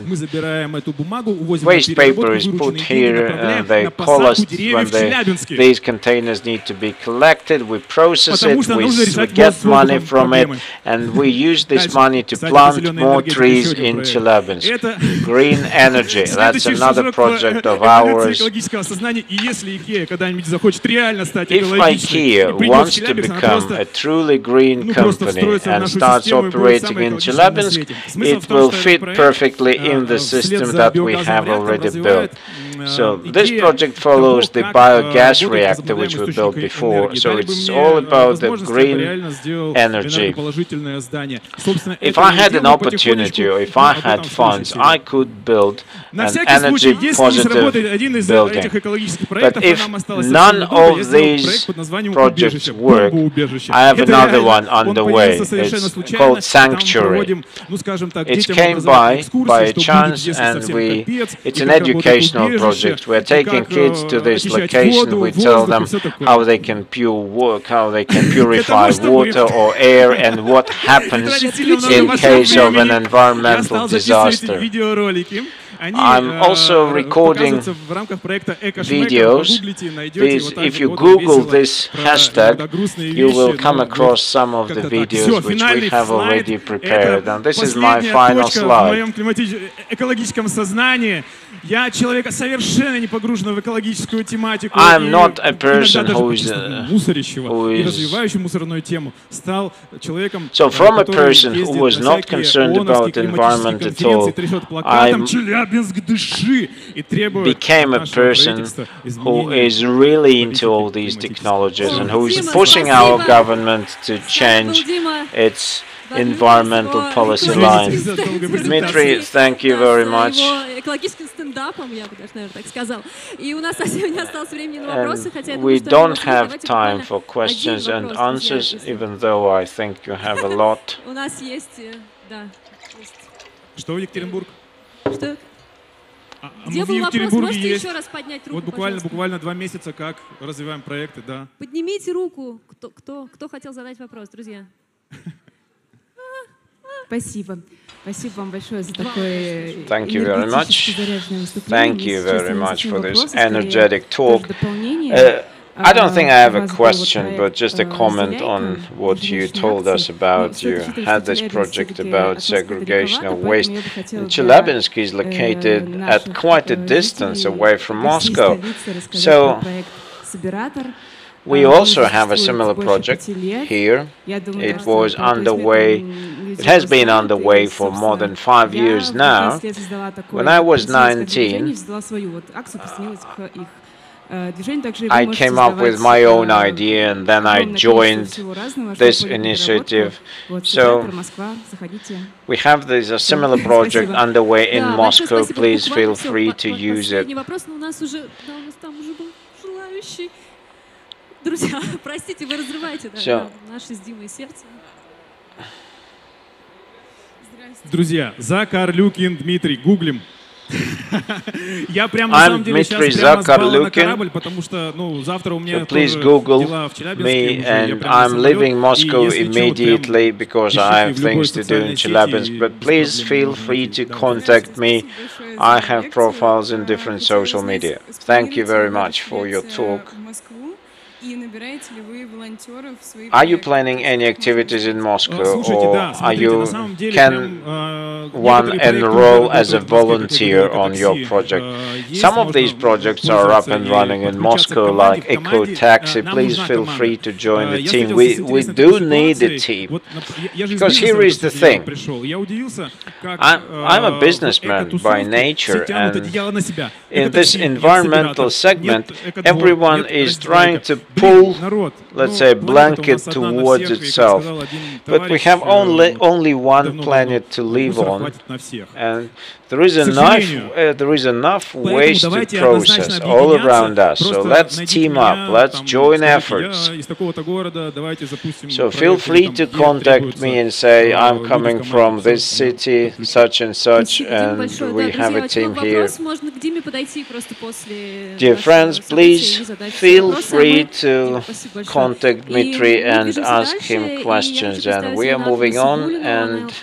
waste paper is put here, and they call us when they, these containers need to be collected. We process it, we get money from it, and we use this money to to plant more trees in Chelyabinsk. Green energy, that's another project of ours. If IKEA wants to become a truly green company and starts operating in Chelyabinsk, it will fit perfectly in the system that we have already built. So this project follows the biogas reactor which we built before, so it's all about the green energy. If I had an opportunity, or if I had funds, I could build an energy-positive building. But if none of these projects work, I have another one underway. It's called Sanctuary. It came by by chance, and we, it's an educational project. We're taking kids to this location. We tell them how they can pure work, how they can purify water or air, and what happens in case of an environmental disaster. I'm also recording videos. These, if you Google this hashtag, you will come across some of the videos which we have already prepared. And this is my final slide. I'm not a person who is... Uh, who is so from a person who was not concerned about the environment at all, I'm became a person who is really into all these technologies and who is pushing our government to change its environmental policy line. Dmitry, thank you very much. And we don't have time for questions and answers, even though I think you have a lot. Что? А, а где был вопрос? Можете есть. Еще раз поднять руку, вот буквально, буквально два месяца, как развиваем проекты, да. Поднимите руку, кто, кто, кто хотел задать вопрос, друзья. Спасибо. Спасибо вам большое за такое энергетически заряженное выступление. Thank you very much for this energetic talk. Uh, I don't think I have a question, but just a comment on what you told us about. You had this project about segregation of waste. Chelyabinsk is located at quite a distance away from Moscow. So we also have a similar project here. It was underway. It has been underway for more than five years now. When I was nineteen, uh, I came up with my own idea, and then I joined this initiative. So we have this a similar project underway in Moscow. Please feel free to use it. So, друзья, Закарлюкин Дмитрий, гуглим. Я прям на самом деле сейчас прямо спал на корабль, потому что ну завтра у меня тоже дела в Челябинске. And I'm leaving Moscow immediately because I have things to do in Chelyabinsk. But please feel free to contact me. I have profiles in different social media. Thank you very much for your talk. Are you planning any activities in Moscow, or are you, can one enroll as a volunteer on your project? Some of these projects are up and running in Moscow, like Eko-taksi. Please feel free to join the team. We, we do need a team, because here is the thing. I'm, I'm a businessman by nature, and in this environmental segment, everyone is trying to pull, let's say, a blanket towards itself. But we have only, only one planet to live on, and there is enough, uh, there is enough waste to process all around us. So let's team up, let's join efforts. So feel free to contact me and say, I'm coming from this city, such and such, and we have a team here. Dear friends, please feel free to contact Dmitry and ask him questions. And we are moving on, and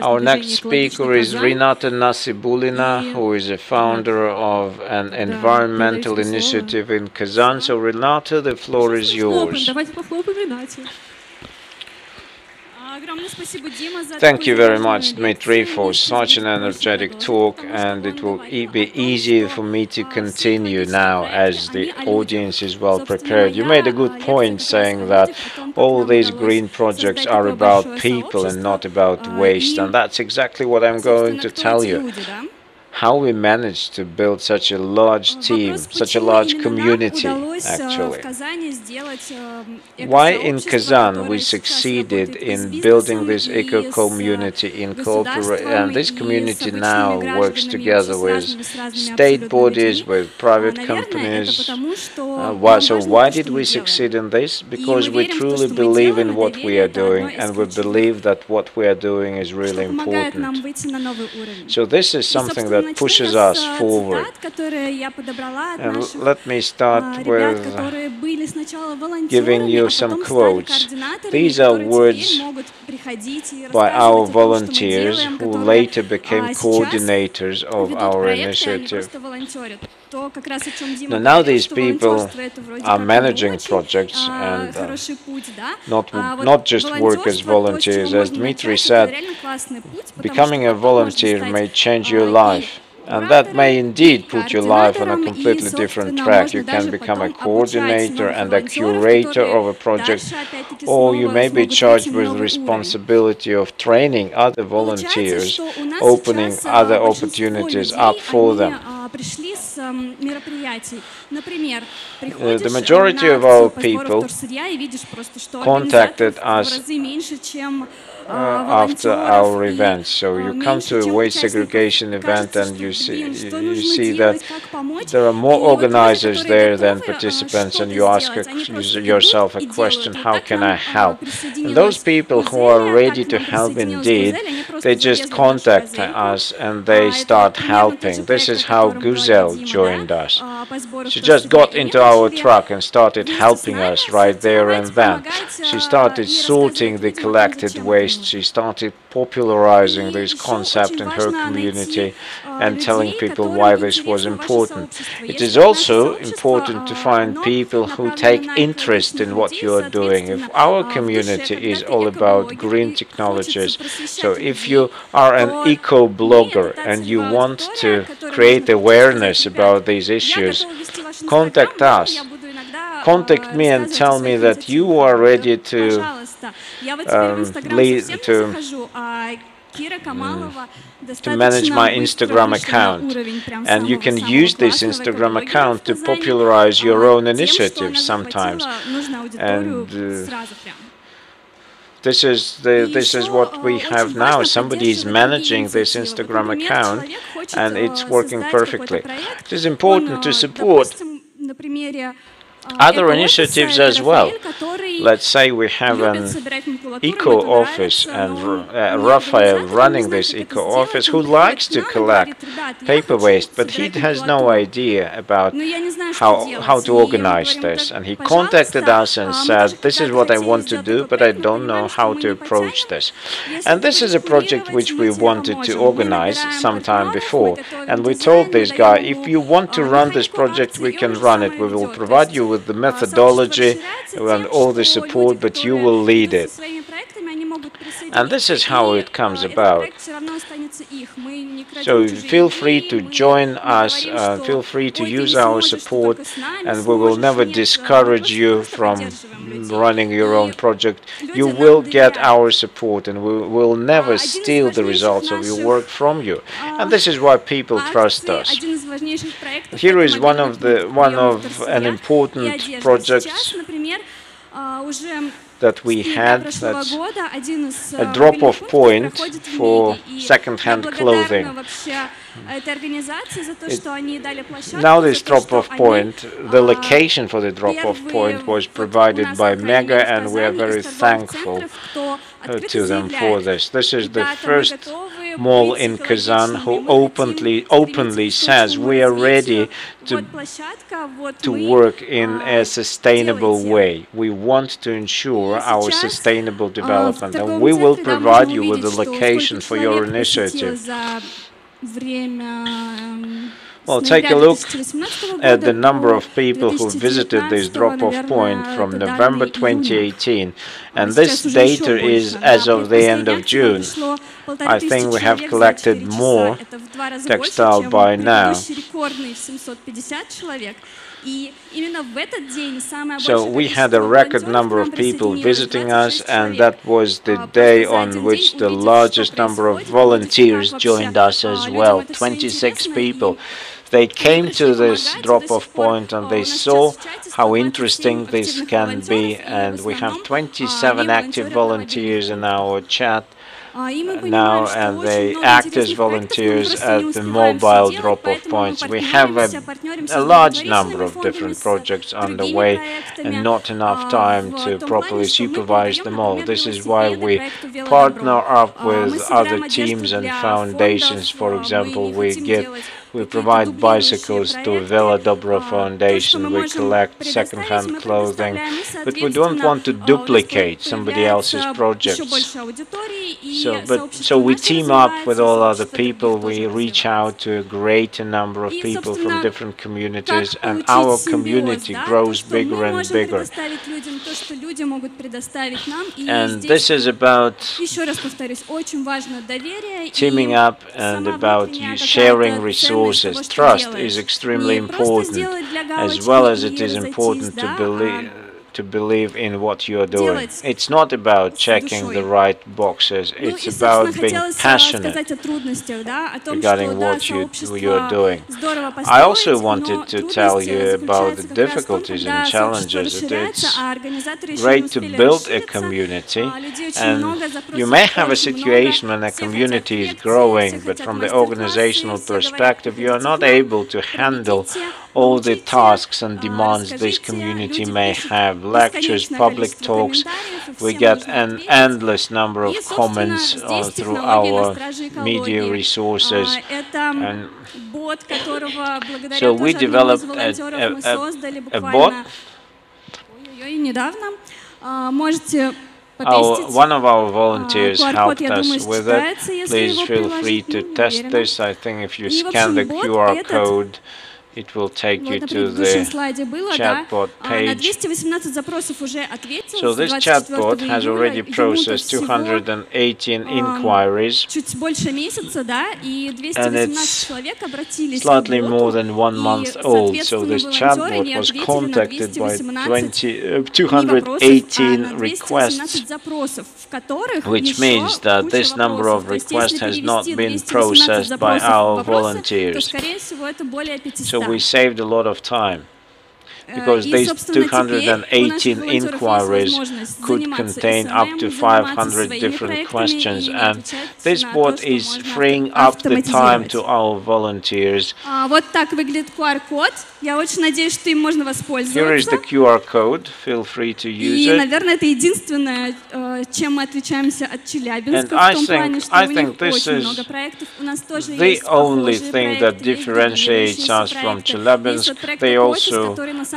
our next speaker is Renata Nasibulina, who is a founder of an environmental initiative in Kazan. So Renata, the floor is yours. Thank you very much, Dmitry, for such an energetic talk, and it will e be easier for me to continue now, as the audience is well prepared. You made a good point saying that all these green projects are about people and not about waste, and that's exactly what I'm going to tell you. How we managed to build such a large team, such a large community, actually. Why in Kazan we succeeded in building this eco-community in cooperation, and this community now works together with state bodies, with private companies. Uh, why, so why did we succeed in this? Because we truly believe in what we are doing, and we believe that what we are doing is really important. So this is something that That pushes us forward. And let me start with giving you some quotes. These are words by our volunteers who later became coordinators of our initiative. Now, now these people are managing projects and uh, not, not just work as volunteers. As Dmitry said, becoming a volunteer may change your life. And that may indeed put your life on a completely different track. You can become a coordinator and a curator of a project, or you may be charged with the responsibility of training other volunteers, opening other opportunities up for them. Uh, the majority of our people contacted us Uh, after our events. So you come to a waste segregation event and you see, you see that there are more organizers there than participants, and you ask a, yourself a question, how can I help? And those people who are ready to help indeed, they just contact us and they start helping. This is how Guzel joined us. She just got into our truck and started helping us right there and then. She started sorting the collected waste. She started popularizing this concept in her community and telling people why this was important. It is also important to find people who take interest in what you are doing. If our community is all about green technologies, so if you are an eco-blogger and you want to create awareness about these issues, contact us. Contact me and tell me that you are ready to um, lead to. Mm. to manage my Instagram account, and you can use this Instagram account to popularize your own initiatives sometimes, and uh, This is the, this is what we have now. Somebody is managing this Instagram account, and it's working perfectly. It is important to support other initiatives as well. Let's say we have an eco-office, and uh, Raphael running this eco-office, who likes to collect paper waste, but he has no idea about how, how to organize this. And he contacted us and said, this is what I want to do, but I don't know how to approach this. And this is a project which we wanted to organize sometime before. And we told this guy, if you want to run this project, we can run it. We will provide you with with the methodology and all the support, but you will lead it. And this is how it comes about. So feel free to join us, uh, feel free to use our support, and we will never discourage you from running your own project. You will get our support, and we will never steal the results of your work from you. And this is why people trust us. Here is one of the one of an important project that we had, that's a drop-off point for second-hand clothing. It, now this drop-off point, the location for the drop-off point was provided by MEGA, and we are very thankful uh, to them for this. This is the first mall in Kazan who openly openly says we are ready to, to work in a sustainable way. We want to ensure our sustainable development, and we will provide you with the location for your initiative. Well, take a look at the number of people who visited this drop-off point from November twenty eighteen, and this data is as of the end of June. I think we have collected more textile by now. So we had a record number of people visiting us, and that was the day on which the largest number of volunteers joined us as well, twenty-six people. They came to this drop-off point and they saw how interesting this can be, and we have twenty-seven active volunteers in our chat now, and they act as volunteers at the mobile drop-off points. We have a, a large number of different projects underway and not enough time to properly supervise them all. This is why we partner up with other teams and foundations. For example, we give We provide bicycles to Vela Dobra Foundation, we collect second-hand clothing, but we don't want to duplicate somebody else's projects. So, but, so we team up with all other people, we reach out to a greater number of people from different communities, and our community grows bigger and bigger. And this is about teaming up and about sharing resources. Trust is extremely important, as well as it is important to believe to believe in what you are doing. It's not about checking the right boxes, it's about being passionate regarding what you, you are doing. I also wanted to tell you about the difficulties and challenges. It's great to build a community, and you may have a situation when a community is growing, but from the organizational perspective, you are not able to handle all the tasks and demands this community may have. Lectures, public talks, we get an endless number of comments uh, through our media resources. And so we developed a, a, a, a bot. Our, one of our volunteers helped us with it. Please feel free to test this. I think if you scan the Q R code, it will take you to the chatbot page. So this chatbot has already processed two hundred eighteen inquiries, and it's slightly more than one month old. So this chatbot was contacted by two hundred eighteen requests, which means that this number of requests has not been processed by our volunteers. So we saved a lot of time, because these two hundred eighteen inquiries could contain up to five hundred different questions, and this bot is freeing up the time to our volunteers. Here is the Q R code, feel free to use it. And I think, I think this is the only thing that differentiates us from Chelyabinsk. They also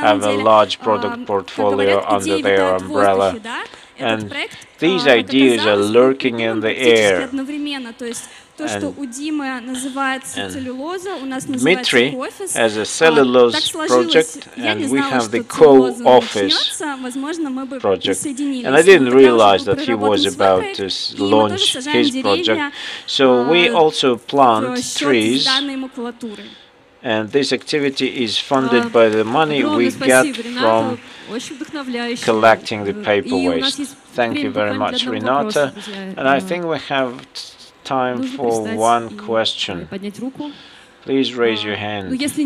have a large product portfolio under their umbrella. And these ideas are lurking in the air. То, что у Димы называется целлюлоза, у нас называется кофис. Так сложилось, я не знала, что целлюлоза начнется, возможно, мы бы присоединились. And I didn't realize that he was about to launch his project. So we also plant trees. And this activity is funded by the money we get from collecting the paper waste. Thank you very much, Renata. And I think we have time for one question. Please raise your hand if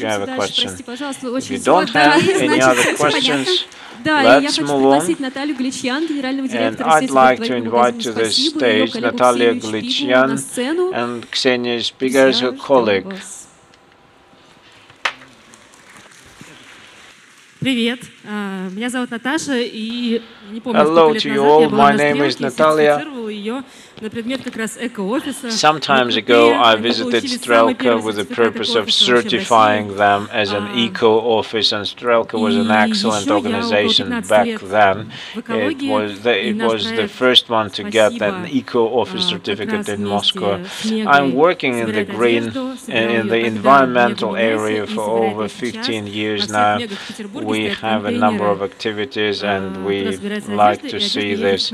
you have a question. If you don't have any other questions, let's move on. And I'd like to invite to the stage Natalia Glichyan and Ksenia Spigas, her colleague. Привет, меня зовут Наташа, и не помню, сколько лет назад я была на Стрелке и сертифицировала ее на предмет как раз эко-офиса. Sometimes ago I visited Strelka with the purpose of certifying them as an eco-office, and Strelka was an excellent organization back then. It was the, it was the first one to get an eco-office certificate in Moscow. I'm working in the green, in the environmental area for over fifteen years now. We have a number of activities, and we like to see this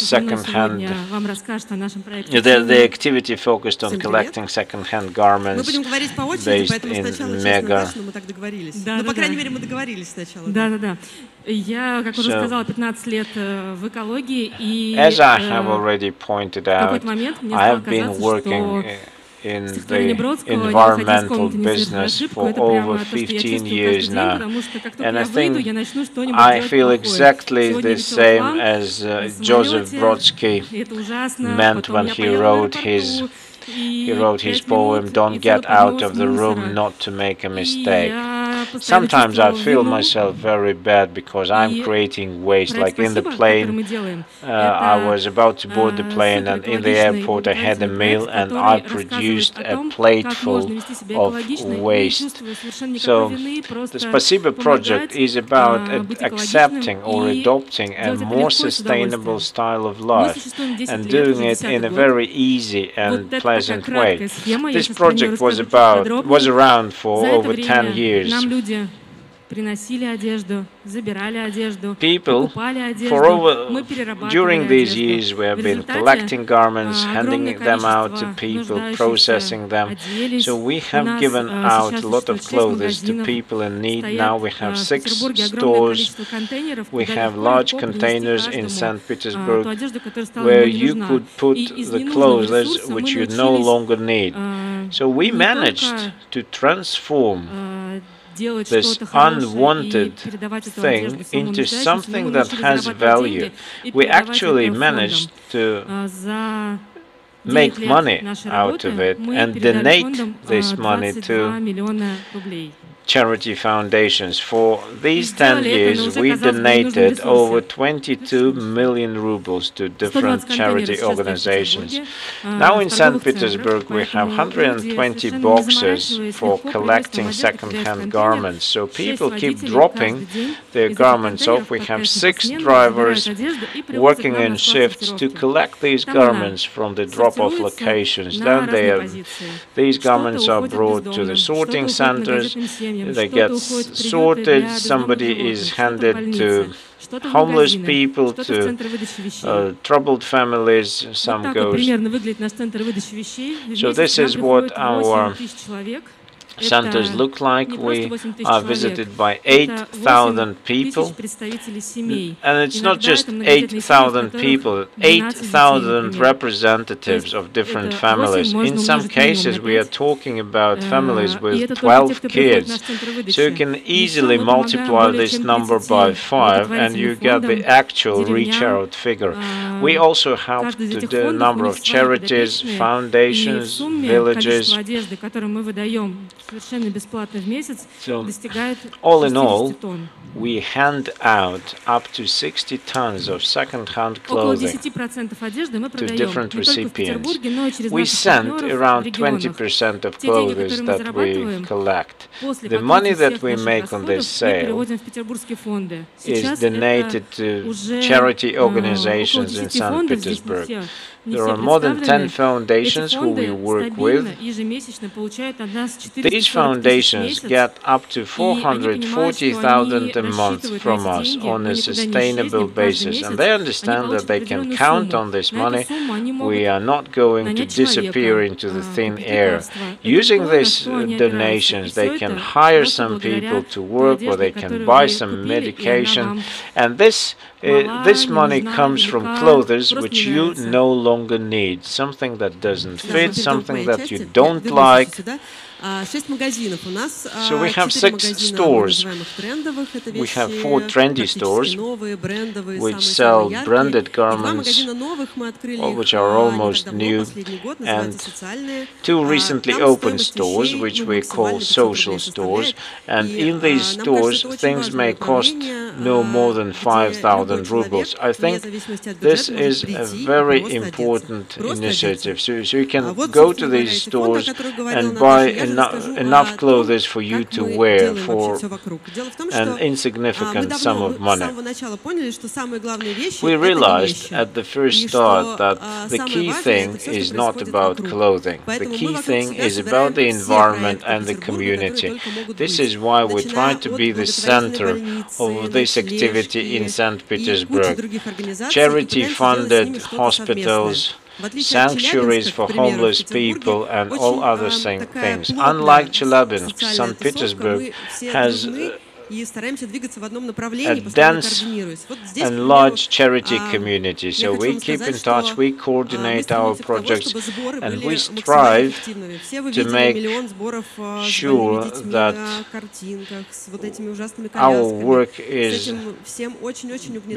second-hand. The, the activity focused on collecting second-hand garments based in MEGA. So, as I have already pointed out, I have been working in the environmental business for over fifteen years now. And I think I feel exactly the same as uh, Joseph Brodsky meant when he wrote his He wrote his poem, "Don't Get Out of the Room Not to Make a Mistake." Sometimes I feel myself very bad because I'm creating waste. Like in the plane, uh, I was about to board the plane, and in the airport I had a meal, and I produced a plateful of waste. So the Spasiba project is about ad accepting or adopting a more sustainable style of life and doing it in a very easy and pleasant way. This project was about was around for over ten years. People, for over, during these years, we have been collecting garments, handing them out to people, processing them. So we have given out a lot of clothes to people in need. Now we have six stores. We have large containers in Saint Petersburg where you could put the clothes which you no longer need. So we managed to transform this unwanted thing into something that has value. We actually managed to make money out of it and donate this money to charity foundations. For these ten years, we donated over twenty-two million rubles to different charity organizations. Now in Saint Petersburg, we have one hundred twenty boxes for collecting second-hand garments. So people keep dropping their garments off. We have six drivers working in shifts to collect these garments from the drop-off locations. Then they are, these garments are brought to the sorting centers. They get sorted, somebody is handed to homeless people, to uh, troubled families, some goes. So this is what our centers look like. We are visited by eight thousand people, and it's not just eight thousand people, eight thousand representatives of different families. In some cases, we are talking about families with twelve kids, so you can easily multiply this number by five, and you get the actual reach-out figure. We also help to do a number of charities, foundations, villages. So, all in all, we hand out up to sixty tons of second-hand clothing to different recipients. We send around twenty percent of clothes that we collect. The money that we make on this sale is donated to charity organizations in Saint Petersburg. There are more than ten foundations who we work with. These foundations get up to four hundred forty thousand a month from us on a sustainable basis, and they understand that they can count on this money. We are not going to disappear into the thin air. Using these donations, they can hire some people to work, or they can buy some medication, and this Uh, this money comes from clothes which you no longer need, something that doesn't fit, something that you don't like. So we have six stores. We have four trendy stores which sell branded garments, which are almost new, and two recently opened stores which we call social stores. And in these stores things may cost no more than five thousand rubles. I think this is a very important initiative. So, so you can go to these stores and buy enough, enough clothes for you to wear for an insignificant sum of money. We realized at the first start that the key thing is not about clothing. The key thing is about the environment and the community. This is why we try to be the center of this activity in Saint Petersburg. Charity-funded hospitals, sanctuaries for homeless people and all other things. Unlike Chelyabinsk, Saint Petersburg has a dense and large charity community, so we keep in touch, we coordinate our projects, and we strive to make sure that our work is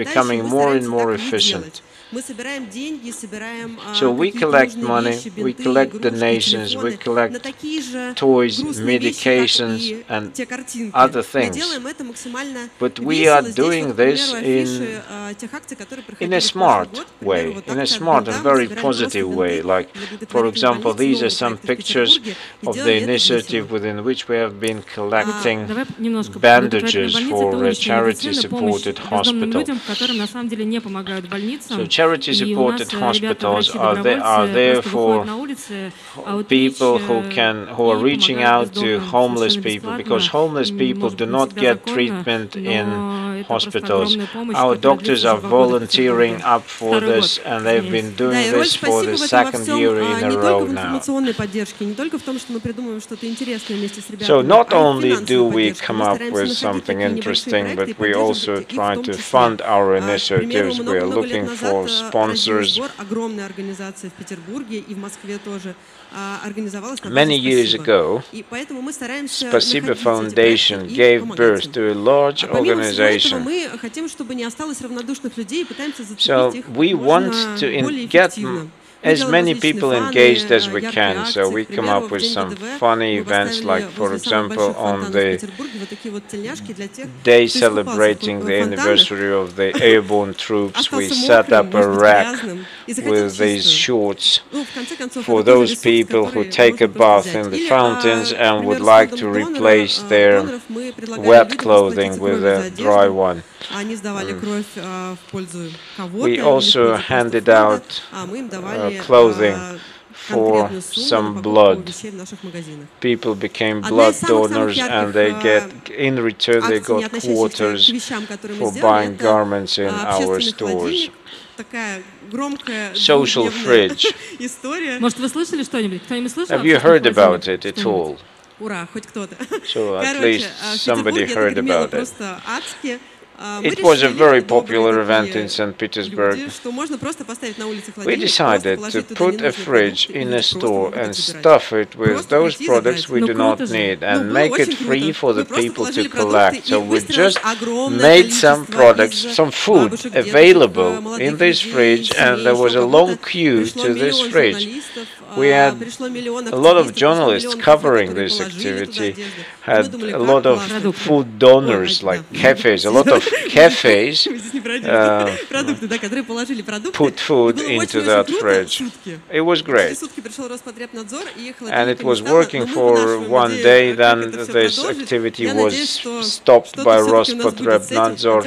becoming more and more efficient. So we collect money, we collect donations, we collect toys, medications and other things. But we are doing this in, in a smart way, in a smart and very positive way. Like, for example, these are some pictures of the initiative within which we have been collecting bandages for a charity-supported hospital. So charity-supported hospitals are, they are there for people who, can, who are reaching out to homeless people, because homeless people do not get treatment in hospitals. Our doctors are volunteering up for this, and they've been doing this for the second year in a row now. So not only do we come up with something interesting, but we also try to fund our initiatives. We are looking for sponsors. Many years ago, Spasiba Foundation gave birth to a large organization. So we want to in get as many people engaged as we can, so we come up with some funny events, like, for example, on the day celebrating the anniversary of the airborne troops, we set up a rack with these shorts for those people who take a bath in the fountains and would like to replace their wet clothing with a dry one. We also handed out uh, clothing for some blood. People became blood donors, and they get, in return, they got quarters for buying garments in our stores. Social fridge. Have you heard about it at all? So at least somebody heard about it. It was a very popular event in Saint Petersburg. We decided to put a fridge in a store and stuff it with those products we do not need and make it free for the people to collect. So we just made some products, some food available in this fridge, and there was a long queue to this fridge. We had a lot of journalists covering this activity, had a lot of food donors, like cafes, a lot of cafes uh, put food into that fridge. It was great. And it was working for one day, then this activity was stopped by Rospotrebnadzor.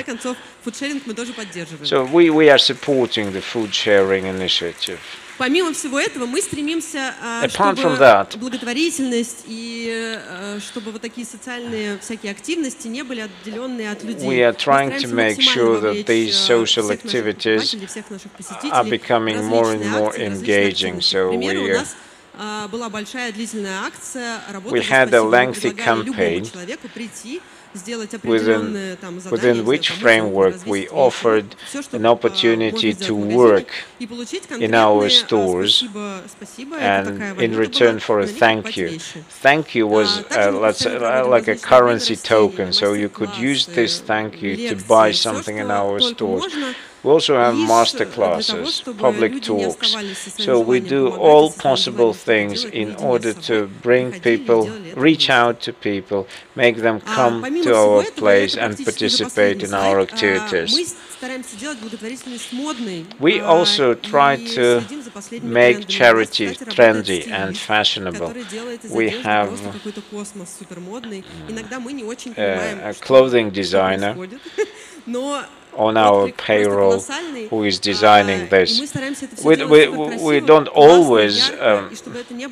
So we, we are supporting the food sharing initiative. помимо всего этого мы стремимся, чтобы благотворительность и чтобы вот такие социальные всякие активности не были отделенные от людей. We are trying to make sure that these social activities are becoming more and more engaging. So we была большая длительная акция. We had a lengthy campaign within, within which framework we offered an opportunity to work in our stores and in return for a thank you. Thank you was uh, let's say, like a currency token, so you could use this thank you to buy something in our stores. We also have master classes, public talks, so we do all possible things in order to bring people, reach out to people, make them come to our place and participate in our activities. We also try to make charity trendy and fashionable. We have uh, a clothing designer on our payroll who is designing this. We, we, we don't always um,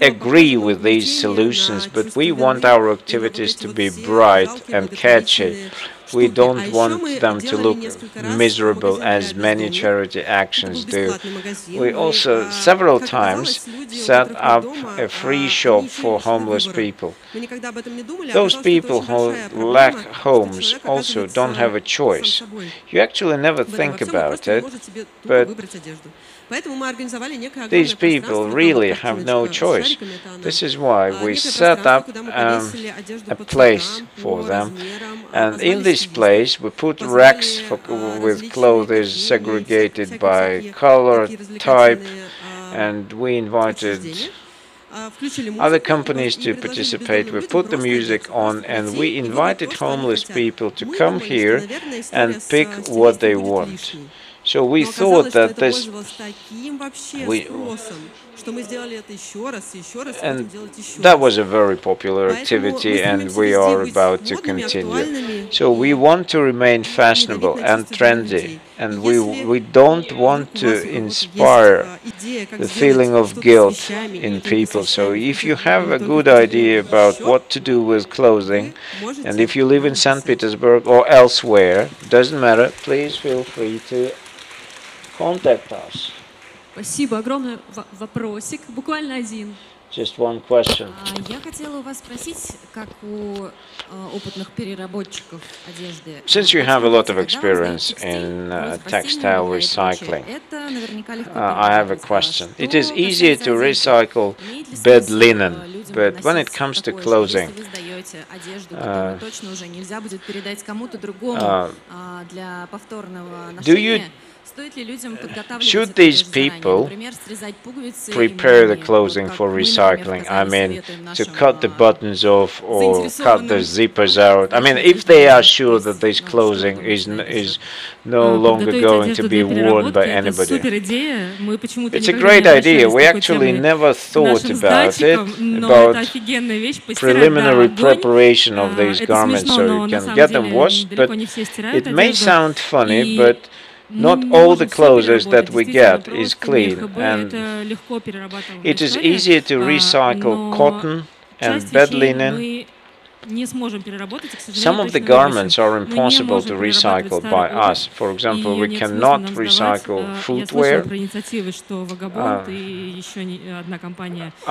agree with these solutions, but we want our activities to be bright and catchy. We don't want them to look miserable as many charity actions do. We also several times set up a free shop for homeless people. Those people who lack homes also don't have a choice. You actually never think about it, but these people really have no choice. This is why we set up um, a place for them, and in this place we put racks for, with clothes segregated by color, type, and we invited other companies to participate. We put the music on and we invited homeless people to come here and pick what they want. So we thought that this, we, and that was a very popular activity, and we are about to continue. So we want to remain fashionable and trendy, and we, we don't want to inspire the feeling of guilt in people. So if you have a good idea about what to do with clothing, and if you live in Saint Petersburg or elsewhere, doesn't matter, please feel free to contact us. Спасибо. Огромный вопросик. Буквально один. Just one question. Я хотела у вас спросить, как у опытных переработчиков одежды. Since you have a lot of experience in uh, textile recycling, uh, I have a question. It is easier to recycle bed linen, but when it comes to clothing, uh, uh, do you Should these people prepare the clothing for recycling? I mean, to cut the buttons off or cut the zippers out. I mean, if they are sure that this clothing is is no longer going to be worn by anybody. It's a great idea. We actually never thought about it, about preliminary preparation of these garments so you can get them washed. But it may sound funny, but not all the clothes that we get is clean, and it is easier to recycle cotton and bed linen. Some of the garments are impossible to recycle by us. For example, we cannot recycle footwear. Uh,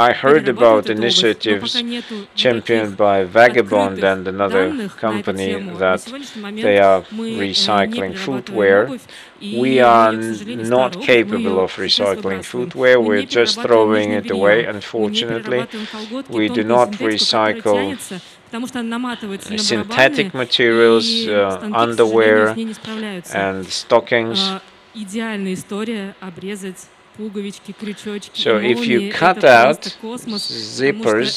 I heard about initiatives championed by Vagabond and another company that they are recycling footwear. We are not capable of recycling footwear. We're just throwing it away, unfortunately. We do not recycle synthetic materials, uh, underwear and stockings. So if you cut out zippers,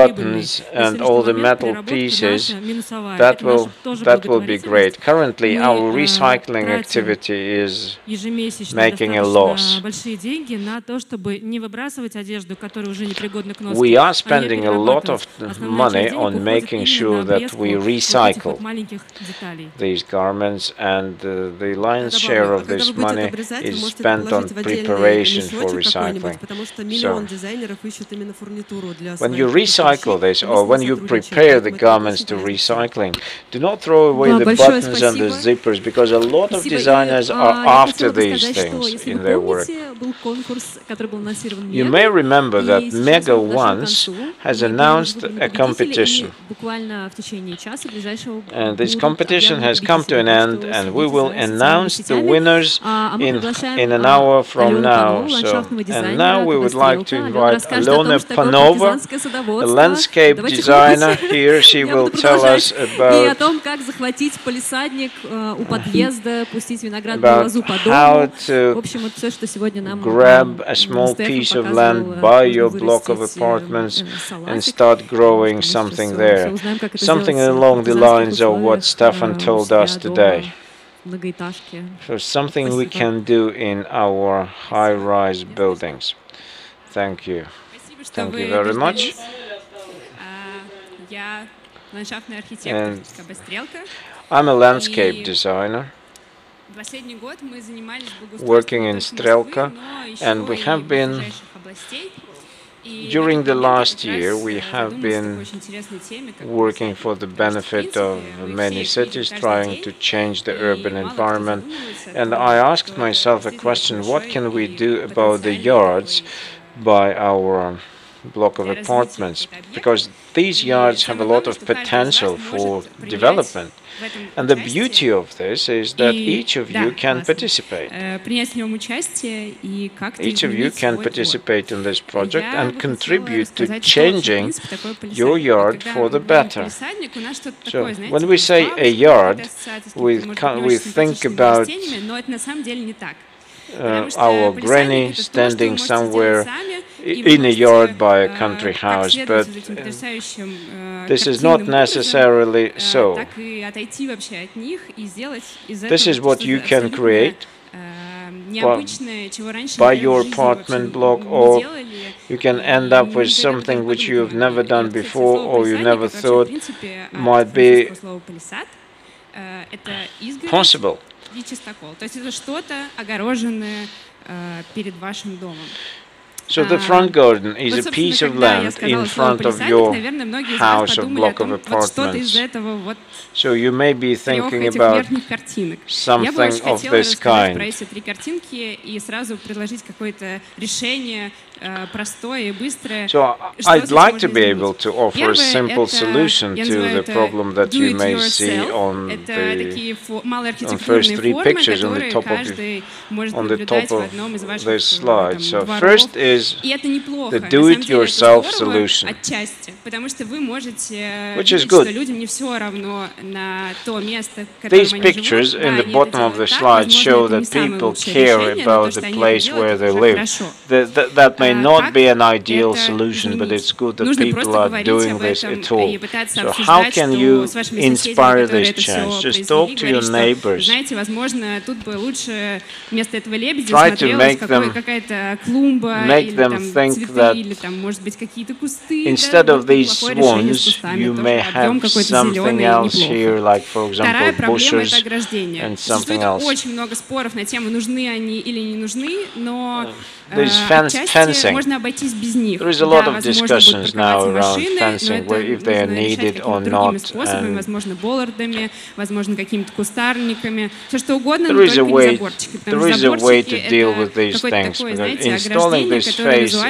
buttons and all the metal pieces, that will, that will be great. Currently our recycling activity is making a loss. We are spending a lot of money on making sure that we recycle these garments, and uh, the lion's share of this money is spent on preparation for recycling. So, when you recycle this, or when you prepare the garments to recycling, do not throw away the buttons and the zippers, because a lot of designers are after these things in their work. You may remember that MEGA once has announced a competition, and this competition has come to an end, and we will announce the winners in, in an hour from now. So, and now we would like to invite Alona Panova, a landscape designer. Here she will tell us about, about how to grab a small piece of land, buy your block of apartments and start growing something there. Something along the lines of what Stefan told us today. So something we can do in our high-rise buildings. Thank you. Thank you very much. And I'm a landscape designer working in Strelka, and we have been, during the last year, we have been working for the benefit of many cities, trying to change the urban environment. And I asked myself a question, what can we do about the yards by our block of apartments, because these yards have a lot of potential for development. And the beauty of this is that each of you can participate. Each of you can participate in this project and contribute to changing your yard for the better. So when we say a yard, we, we think about Uh, our granny standing somewhere in a yard by a country house, but uh, this is not necessarily so. This is what you can create by your apartment block, or you can end up with something which you have never done before or you never thought might be possible. So the front garden is a piece of land in front of your house or block of apartments. So you may be thinking about something of this kind. So I'd like to be able to offer a simple solution to the problem that you may see on the on first three pictures on the top of on the top of this slide. So first is the do-it-yourself solution, which is good. These pictures in the bottom of the slide show that people care about the place where they live. That, that, that may not be an ideal solution, but it's good that people are doing this at all. So how can you inspire this change? Just talk to your neighbors. Try to make them, make them think that instead of these swans, you may have something else here, like, for example, bushes and something else. Uh, There's fencing. There is a lot of discussions now around fencing, where if they are needed or not. And there is a way. There is a way to deal with these things. Because installing this fence, uh,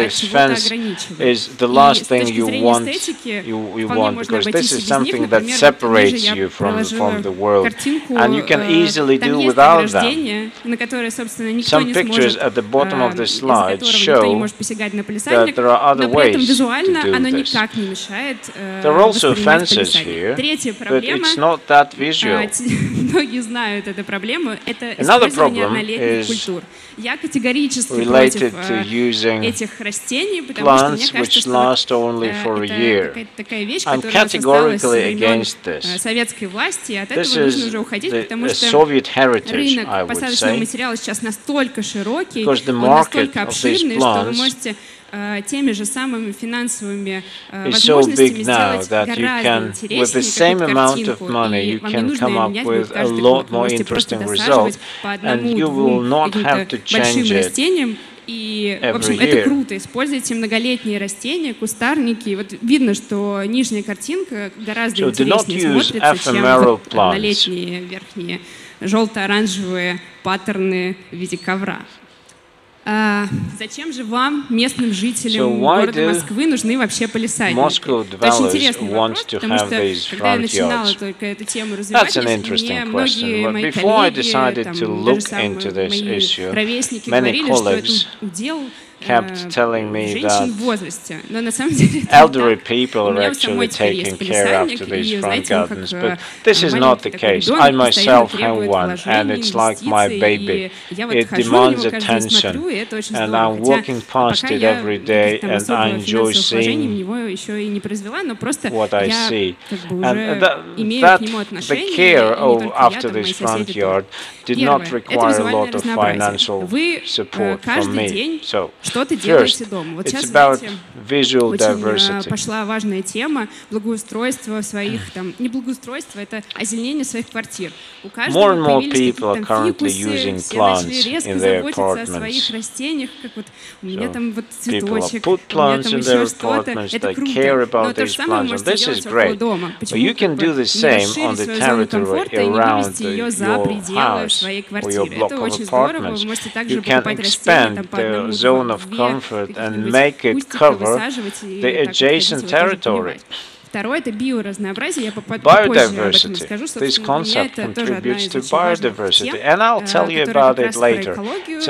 this fence, is the last thing you want. You, you want, because this is something that separates you from from the world, and you can easily do without them. Some pictures at the bottom of the slide show that there are other ways to do this. There are also fences here, but it's not that visual. Another problem is related to using plants which last only for a year. I'm categorically against this. This is the, the Soviet heritage, I would say, because the market of these plants теми же самыми финансовыми возможностями сделать гораздо интереснее какую-то картинку, и вам не нужно менять будет каждый год, вы можете просто досаживать по одному-двум каким-то большим растениям. И, в общем, это круто. Используйте многолетние растения, кустарники. Вот видно, что нижняя картинка гораздо интереснее смотрится, чем однолетние верхние желто-оранжевые паттерны в виде ковра. Uh, зачем же вам, местным жителям so города Москвы, нужны вообще полисадники? Это очень интересный вопрос, потому что, когда я начинала только эту тему развивать, мне многие мои коллеги, там, даже самые мои ровесники говорили, что это удел женщин в возрасте. Но на самом деле это не так. У меня самой теперь есть полисадник, и, знаете, он как маленький такой домик, постоянно требует вложений, инвестиций, и я вот хожу на него каждый день, смотрю, и это очень здорово. Хотя пока я там особо финансовых вложений в него еще и не произвела, но просто я как бы уже имею к нему отношение, и не только я, там мои соседи тоже. Первое, это визуальное разнообразие. Вы каждый день что ты делаете дома? Вот сейчас, знаете, очень пошла важная тема благоустройства своих, там, не благоустройство, это озеленение своих квартир. У каждого появились какие-то там фикусы, все начали резко заботиться о своих растениях, как вот у меня там вот цветочек, у меня там еще что-то. Это круто, но то же самое вы можете делать около дома. Почему не расширить свою зону комфорта и не вывести ее за пределы своей квартиры? Это очень здорово, вы можете также покупать растения там по одному, zone of comfort and make it cover the adjacent territory. Второе – это биоразнообразие. Я попозже об этом скажу, собственно, для меня это тоже одна из очень важных тем, которая как раз про экологию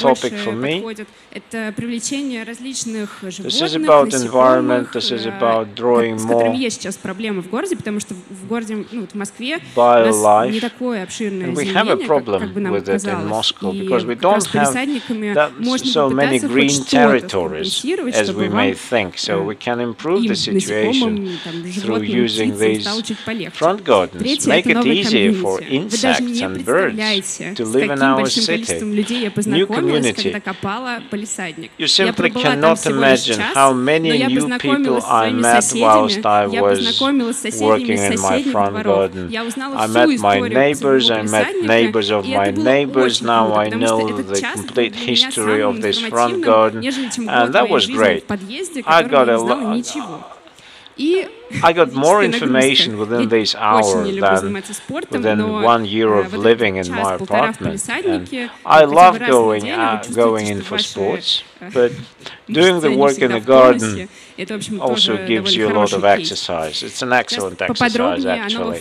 больше подходит. Это привлечение различных животных, насекомых, с которыми есть сейчас проблемы в городе, потому что в городе, ну, в Москве у нас не такое обширное озеленение, как, как бы нам казалось. И как раз с полисадниками можно попытаться хоть что-то компенсировать, чтобы вам и насекомым, там, животным стало чуть полегче. Третье – это новые комьюнити. Вы даже не представляете, с каким большим количеством людей я познакомилась, когда копала полисадник. Я пробыла там всего лишь час, но я познакомилась со своими соседями, я познакомилась с соседями из соседних дворов. Я узнала всю историю своего полисадника, и это было очень круто, потому что этот час был для меня самым информативным, нежели чем год моей жизни в подъезде, которого я не знала ничего. I got more information within this hour than within one year of living in my apartment. And I love going uh, going in for sports, but doing the work in the garden also gives you a lot of exercise. It's an excellent exercise, actually.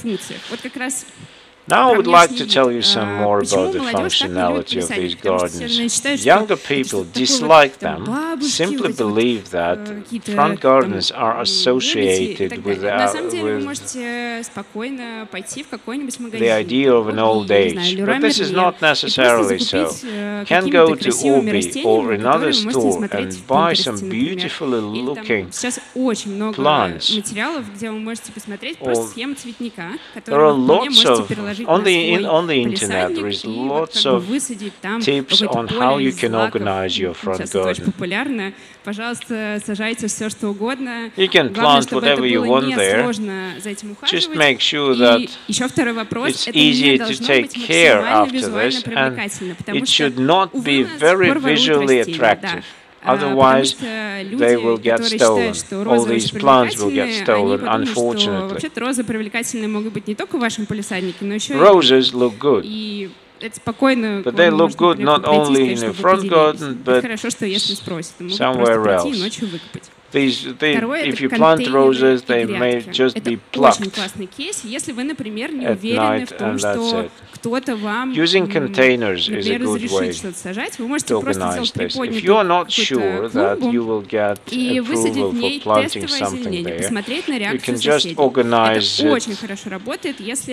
Now I would like to tell you some more about the functionality of these gardens. Younger people dislike them, simply believe that front gardens are associated with, uh, with the idea of an old age. But this is not necessarily so. You can go to Obi or another store and buy some beautifully looking plants. There are lots of On the, in, on the internet, there is lots of tips on how you can organize your front garden. You can plant whatever you want there. Just make sure that it's easy to take care after this, and it should not be very visually attractive. Otherwise, they will get stolen. All these plants will get stolen, unfortunately. Roses look good. But they look good not only in the front garden, but somewhere else. These, they, if you plant roses, they may just be plucked at night, and that's it. Using containers is a good way to organize this. If you are not sure that you will get approval for planting something there, you can just organize it like this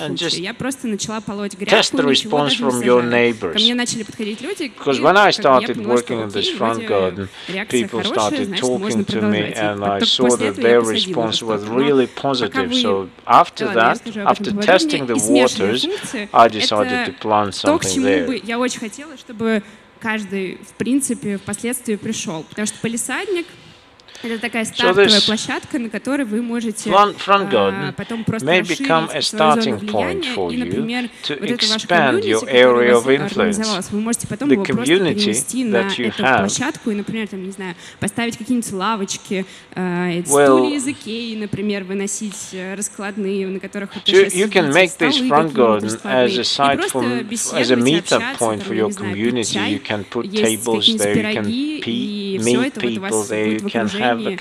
and just test the response from your neighbors. Because when I started working in this front garden, people started talking to me and I saw that their response was really positive. So after that, after testing the waters, I decided to plant something there. каждый, в принципе, впоследствии пришел. Потому что палисадник — это такая стартовая площадка, на которой вы можете потом просто расширить свою зону влияния. И, например, вот эта ваша комьюнити, которая у вас организовалась, вы можете потом его просто перенести на эту площадку и, например, там, не знаю, поставить какие-нибудь лавочки, стулья из Икеи, например, выносить раскладные, на которых вы сейчас сидите, столы раскладные. И просто беседовать, общаться, не знаю, пить чай, есть какие-нибудь пироги, и все это вот у вас будет в окружении. Таких,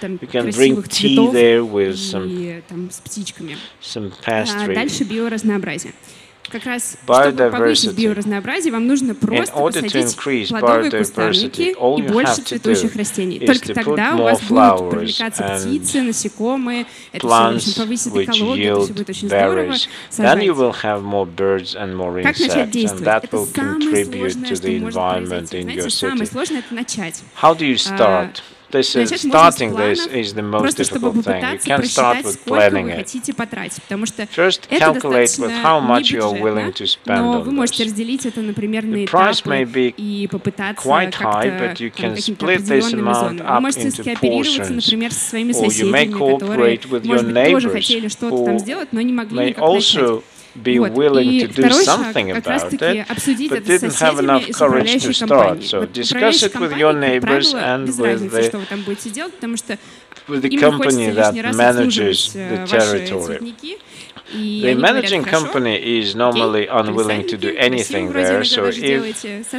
там, you can drink tea there with some, и, там, с птичками. Some pastry. А дальше биоразнообразие. Как раз, чтобы повысить биоразнообразие, вам нужно просто посадить плодовые кустарники и больше цветущих растений. Только тогда у вас будут привлекаться птицы, насекомые. Это все очень повысит экологию, это все будет очень здорово. Как начать действовать? Это самое сложное, что можно произойти. Знаете, самое сложное — это начать. This is, starting this is the most difficult thing. You can start with planning it. First, calculate with how much you are willing to spend on this. The price may be quite high, but you can split this amount up into portions, or you may cooperate with your neighbors, who may also be willing to do something about it, but didn't have enough courage to start. So discuss it with your neighbors and with the, with the company that manages the territory. The managing company is normally unwilling to do anything there, so if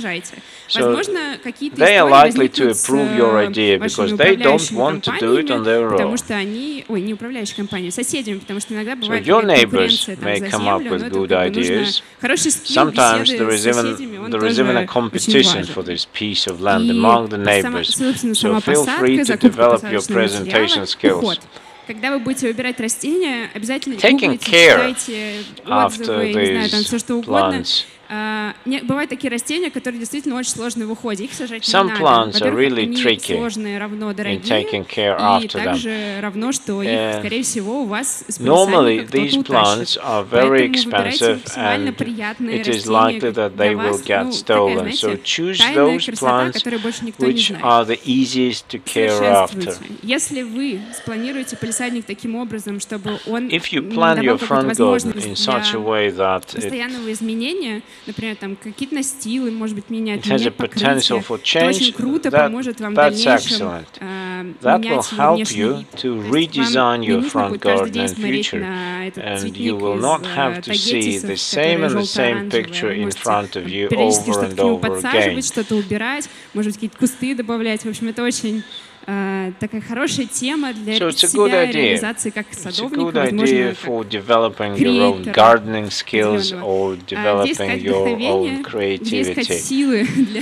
so they are likely to approve your idea because they don't want to do it on their own. So your neighbors may come up with good ideas. Sometimes there is even there is even a competition for this piece of land among the neighbors. So feel free to develop your presentation skills. Когда вы будете выбирать растения, обязательно гуглите, читайте отзывы, не знаю, там все что угодно. Uh, не, бывают такие растения, которые действительно очень сложные в уходе. Их сажать Some не надо. Во-первых, really они сложные, равно дорогие, и также them. равно, что их, uh, скорее всего, у вас с палисадника кто-то утащит. Поэтому выбирайте максимально приятные растения для вас. Ну, такая, знаете, тайная красота, которую больше никто не знает. Если вы спланируете палисадник таким образом, чтобы он давал какую-то возможность для постоянного изменения, например, там какие-то настилы, может быть, менять, менять покрытие. Это очень круто поможет вам в дальнейшем менять внешний вид. То есть вам не нужно будет каждый день смотреть на этот цветник из тагетисов, который желто-оранжевый. Вы можете периодически что-то к нему подсаживать, что-то убирать, может быть, какие-то кусты добавлять. В общем, это очень Uh, такая хорошая тема для so себя и реализации как садовника, возможно, как креатора. Uh, здесь как вдохновение, здесь как силы для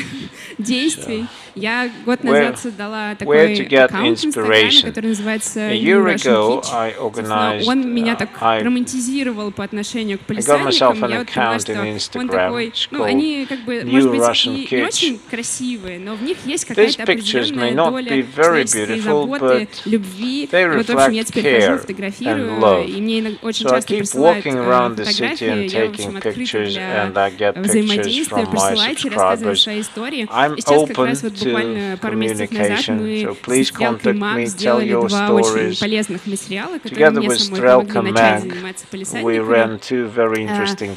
действий. Я год назад создала такой аккаунт в Инстаграме, который называется Russian Kitchen. Он меня так романтизировал по отношению к палисадникам. Я вот поняла, что он такой, ну, они как бы, может быть, и не очень красивые, но в них есть какая-то определенная доля человеческой заботы, любви. Вот, в общем, я теперь хожу, фотографирую, и мне очень часто присылают фотографии, я, в общем, открыта для взаимодействия, присылайте, рассказываю свои истории. И сейчас как раз вот буквально пару месяцев назад мы с Стрелкой Мэг сделали два очень полезных материала, которые мне самой помогли начать заниматься палисадниками.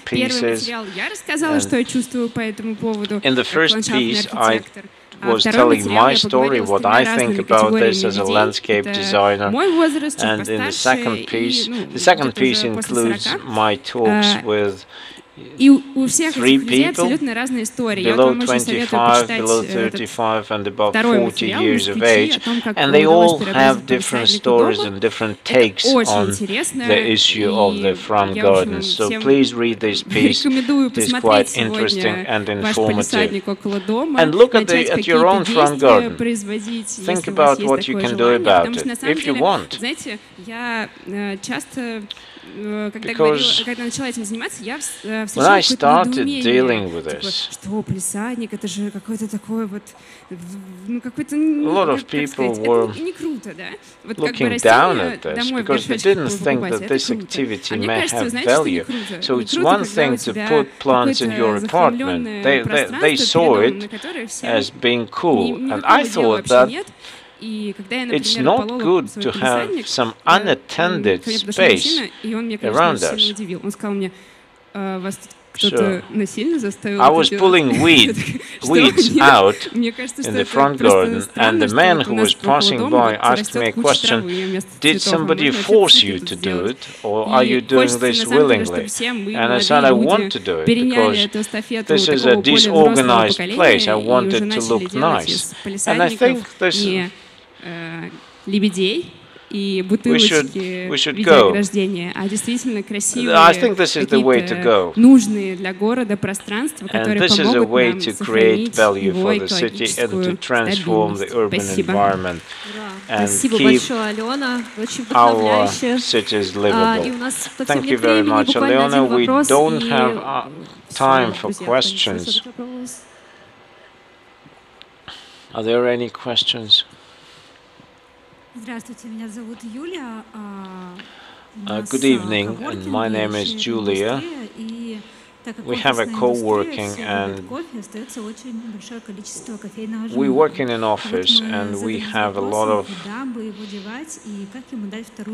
Первый материал я рассказала, что я чувствую по этому поводу, как ландшафтный архитектор. was telling my story, what I think about this as a landscape designer. And in the second piece, the second piece includes my talks with И у всех этих людей абсолютно разные истории. Я вам очень советую почитать второй материал «Муж печи» о том, как удалось переобразить палисадник дома. Это очень интересно, и я вам всем рекомендую посмотреть сегодня ваш палисадник около дома, начать какие-то действия производить, если у вас есть такое желание. Потому что, на самом деле, знаете, я часто когда, говорила, когда начала этим заниматься, я встречала какое-то недоумение. Типа, что палисадник, это же какое-то такое вот, ну какое-то, как сказать, это не круто, да? Вот как бы растения домой в горшочке покупать, это круто. А мне кажется, вы знаете, что не круто. So it's one thing to put plants in your apartment. They, they, they saw it as being cool, and I thought that it's not good to have some unattended space around us. So, I was pulling weed, weeds out in the front garden, and the man who was passing by asked me a question, did somebody force you to do it, or are you doing this willingly? And I said, I want to do it, because this is a disorganized place, I want it to look nice. And I think this... И бутылочки в виде ограждения, а действительно красивые, нужные для города пространства, которые помогут нам сохранить его экологическую стабильность. Спасибо. Спасибо большое, Алена. Очень вдохновляюще. И у нас в таксометрии буквально один вопрос. Are there any questions? Здравствуйте, меня зовут Юлия. Uh, good evening, and my name is Julia. We have a co-working, and we work in an office, and we have a lot of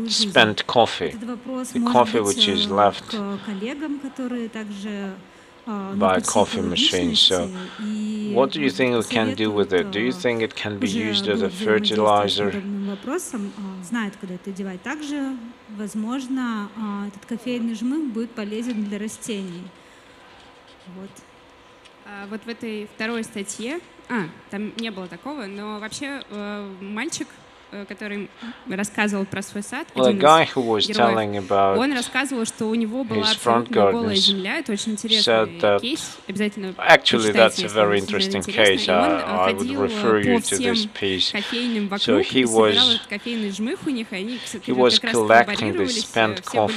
spent coffee, the coffee which is left by a coffee machine. So what do you think we can do with it? Do you think it can be used as a fertilizer? Вот в этой второй статье, а, там не было такого, но вообще мальчик, который рассказывал про свой сад, один из героев, он рассказывал, что у него была абсолютно голая земля. Это очень интересный кейс. Обязательно почитайте, если вам интересно. И он ходил по всем кофейным вокруг и собирал этот кофейный жмых у них, и они как раз коллаборировались, все были абсолютно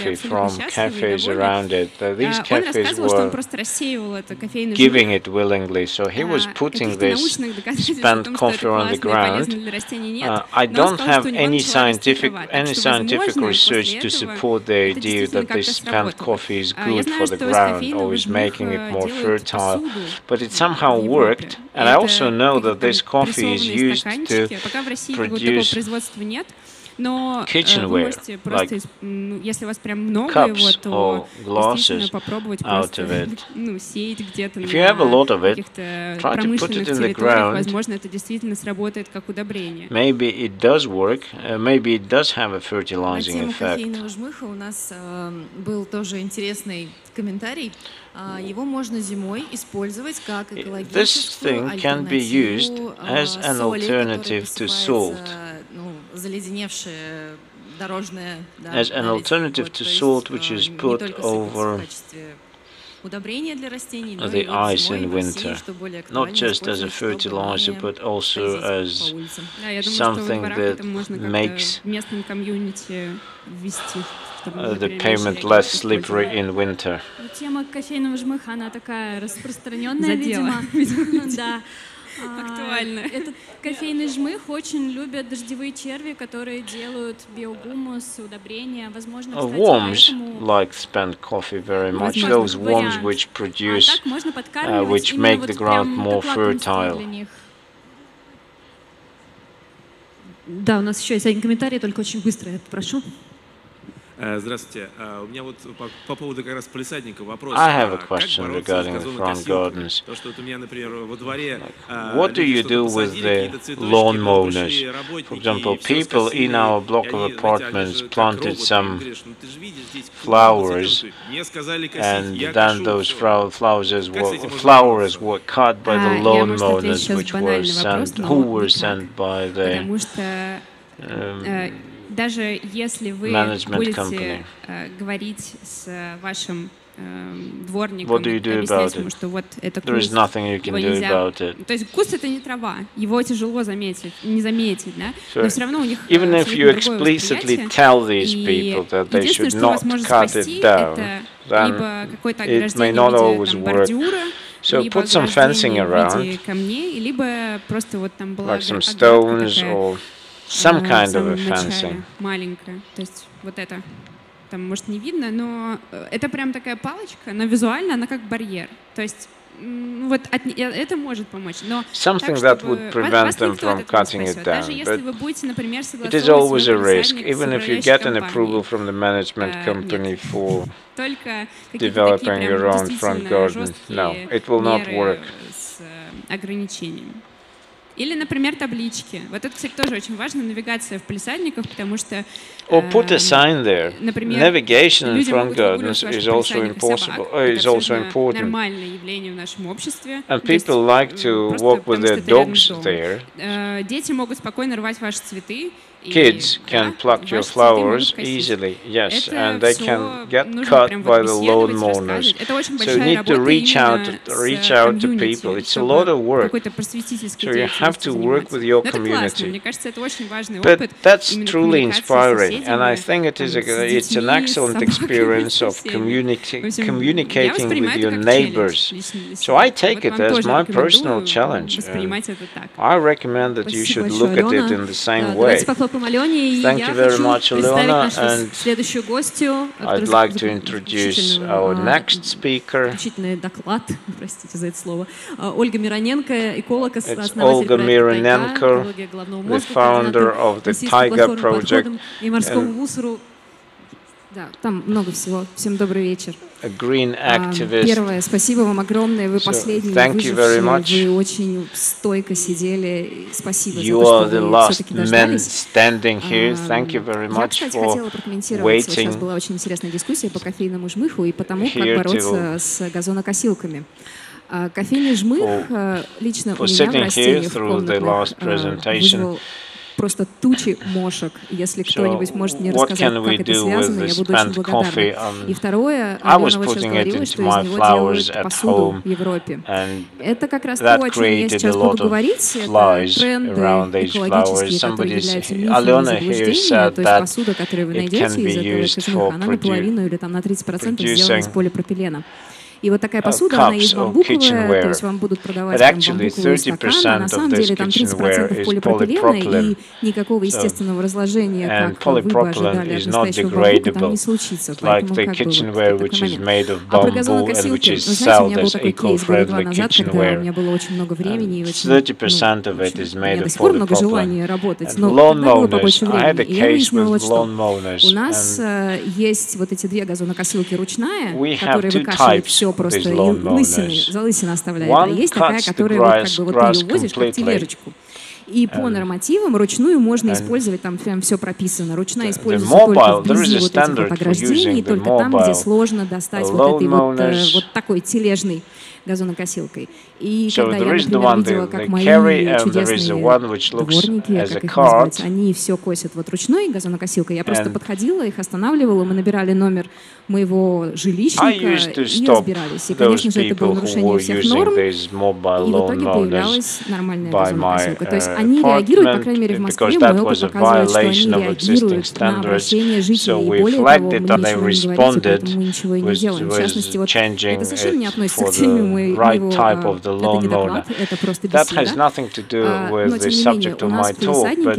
счастливы. Он рассказывал, что он просто рассеивал это кофейный жмых. Каких-то научных доказательств о том, что это классно и полезно для растений, нет. I don't have any scientific any scientific research to support the idea that this spent coffee is good for the ground or is making it more fertile, but it somehow worked, and I also know that this coffee is used to produce kitchenware, like cups or glasses out of it. If you have a lot of it, try to put it in the ground. Maybe it does work, uh, maybe it does have a fertilizing effect. У нас был тоже интересный комментарий. Его можно зимой использовать как экологическую альтернативу соли, которая заледеневшая дорожная, as an alternative to salt, which is put over the ice in winter, not just as a fertilizer, but also as something that makes Uh, the pavement less slippery in winter. Тема кофейного жмыха, она такая распространенная, видимо. Да. Актуально. Этот кофейный жмых очень любят дождевые черви, которые делают биогумус, удобрения. Возможно, кстати, worms like spent coffee very much. Those worms which produce, uh, which make the ground more fertile. Да, у нас еще есть один комментарий, только очень быстро я попрошу. Здравствуйте. У меня вот по, по поводу как раз полисадника вопрос. I have a question regarding the front gardens. То, что вот у меня, например, во дворе, what do you do with the lawn mowers? For example, people in our block of apartments planted some flowers, and then those flowers were flowers were cut by the lawn mowers, which were sent, who were sent by the um, даже если вы будете говорить с вашим дворником, объяснять ему, что вот это куст, его нельзя... То есть куст — это не трава, его тяжело заметить, не заметить, да? Но все равно у них абсолютно другое восприятие. И единственное, что вас может спасти, это либо какое-то ограждение в виде бордюра, So либо put some fencing around, камней, либо просто вот там была like some stones такая, or some kind of a fencing. Маленькая, то есть вот это там может не видно, но это прям такая палочка, но визуально она как барьер. То есть вот от, это может помочь, но something так, that would prevent them from cutting it down. But it is always a risk, even if you get an approval from the management company for developing your own front garden. No, it will not work. Или, например, таблички. Вот это, кстати, тоже очень важно, навигация в палисадниках, потому что, Or put a sign there. Например, Navigation in front gardens is also impossible. Is also important. Нормальное явление в нашем обществе. And people like to walk with their dogs there. Дети могут спокойно рвать ваши цветы. Kids can pluck your flowers easily, yes, and they can get cut by the lawnmowers. So you need to reach out, reach out to people. It's a lot of work. So you have to work with your community. But that's truly inspiring, and I think it is a, it's an excellent experience of communi- communicating with your neighbors. So I take it as my personal challenge. I recommend that you should look at it in the same way. Thank you very much, Alona, and I'd like to introduce our next speaker. It's Olga Mironenko, the founder of the Tiger Project. Да, там много всего. Всем добрый вечер. Первое, спасибо вам огромное. Вы последние, вы очень стойко сидели. Спасибо за то, что вы все-таки дождались. Я, кстати, хотела прокомментировать. Сейчас была очень интересная дискуссия по кофейному жмыху и по тому, как бороться с газонокосилками. Кофейный жмых лично у меня в растениях комнатных вызвал просто тучи мошек. Если кто-нибудь может мне рассказать, как это связано, я буду очень благодарна. И второе, Алена вот сейчас говорила, что из него делают посуду в Европе. Это как раз то, о чем я сейчас буду говорить. Это тренды экологические, которые являются мифами и заблуждениями. То есть посуда, которую вы найдете из этого жмыха, она наполовину или там на тридцать процентов сделана из полипропилена. И вот такая посуда, она есть бамбуковая, то есть вам будут продавать бамбуковые стаканы, а на самом деле там тридцать процентов полипропилена, и никакого естественного разложения, как вы бы ожидали от настоящего бамбука, там не случится. Поэтому как бы вот такой момент. А про газонокосилки, вы знаете, у меня был такой кейс года-два назад, когда у меня было очень много времени, и очень, ну, у меня до сих пор много желания работать, но тогда было побольше времени, и я выяснила, что у нас есть вот эти две газонокосилки, ручная, которые выкашивают все, просто лысины, залысина оставляет. А есть такая, которая вот как бы вот ты ее возишь, как тележечку. И по нормативам ручную можно использовать, там прям все прописано. Ручная используется только вблизи вот этих вот ограждений, только там, где сложно достать вот этой вот, вот такой тележной газонокосилкой. И когда я, например, видела, как мои чудесные дворники, как их называется, они все косят вот ручной газонокосилкой, я просто подходила, их останавливала, мы набирали номер моего жилищника и разбирались. И, конечно же, это было нарушение всех норм, и в итоге появлялась нормальная газонокосилка. То есть они реагируют, по крайней мере, в Москве, мой опыт показывает, что они реагируют на обращение жителей, и более того, мы ничего не говорим, поэтому мы ничего и не делаем. В частности, вот это совершенно не относится к теме моего... That has nothing to do with the subject of my talk, but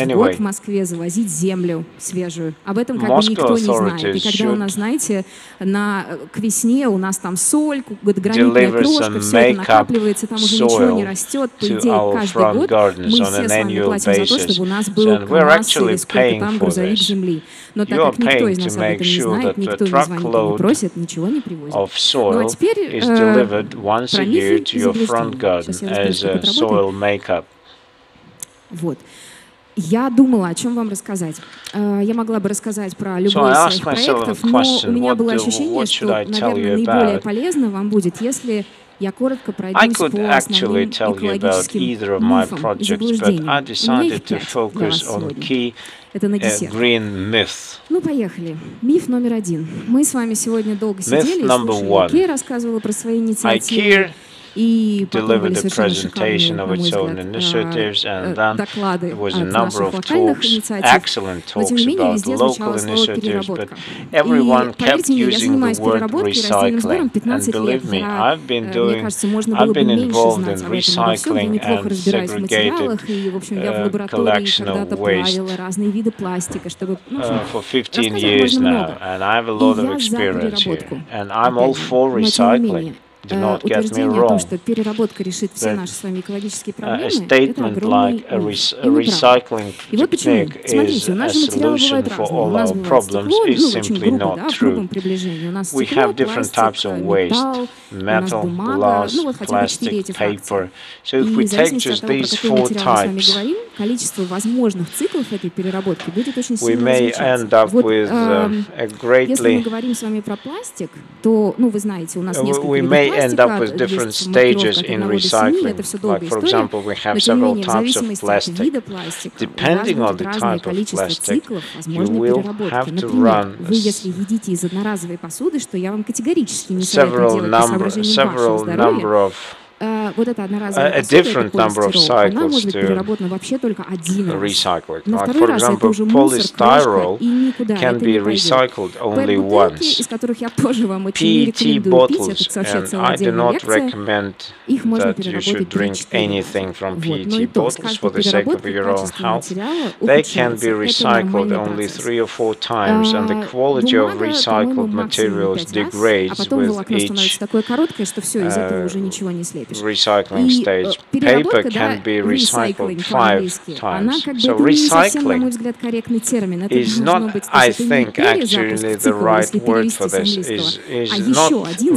anyway, Moscow authorities should deliver some make-up soil to our front gardens on an annual basis, and we're actually paying for this. You are paying to make sure that the truckload of soil is delivered once a year to your front garden as a soil makeup. Вот. Я думала, о чем вам рассказать. Я могла бы рассказать про любой из своих проектов, но у меня было ощущение, что, наверное, наиболее полезно вам будет, если я коротко пройдусь по основным экологическим мифам и заблуждениям. У меня их пять для вас сегодня. Это на десерт. Greenness. Ну, поехали. Миф номер один. Мы с вами сегодня долго сидели и слушали. IKEA рассказывала про свои инициативы. И потом были совершенно шикарные, на мой взгляд, доклады от наших локальных инициатив. Но, тем не менее, везде звучало слово «переработка». И, поверьте мне, я занимаюсь переработкой и раздельным сбором пятнадцать лет. Мне кажется, можно было бы меньше знать об этом во всем. Я неплохо разбираюсь в материалах, и, в общем, я в лаборатории когда-то плавила разные виды пластика, чтобы... Рассказывать можно много. И я за переработку. Но, тем не менее. Uh, утверждение о том, что переработка решит все наши с вами экологические проблемы, это огромный ужас и неправда. И вот почему. Смотрите, у нас же материалы бывают разные. У нас бывает стекло, ну, очень грубо, да, в грубом приближении. У нас стекло, пластик, металл, у нас бумага, ну вот хотя бы четыре эти фракции. И в зависимости от того, про какие материалы мы с вами говорим, количество возможных циклов этой переработки будет очень сильно различаться. Вот, uh, если мы говорим с вами про пластик, то, ну, вы знаете, у нас несколько видов end up with different stages in recycling. Like, for example, we have several types of plastic. Depending on the type of plastic, you will have to run several number, several number of Вот это одноразовая полистирол, она может переработана вообще только один раз. На второй раз это уже мусор, крышка, и никуда это не пойдет. Бутылки, из которых я позже вам очень не рекомендую пить, это вообще целая отдельная лекция, их можно переработать три-четыре. Но и то, с каждой переработкой качество материала ухудшается. Это нормальный процесс. Бумага, по-моему, максимум пять раз, а потом волокно становится такое короткое, что все, из этого уже ничего не следует. Recycling stage. Paper can be recycled five times. So recycling is not, I think, actually the right word for this. Is is not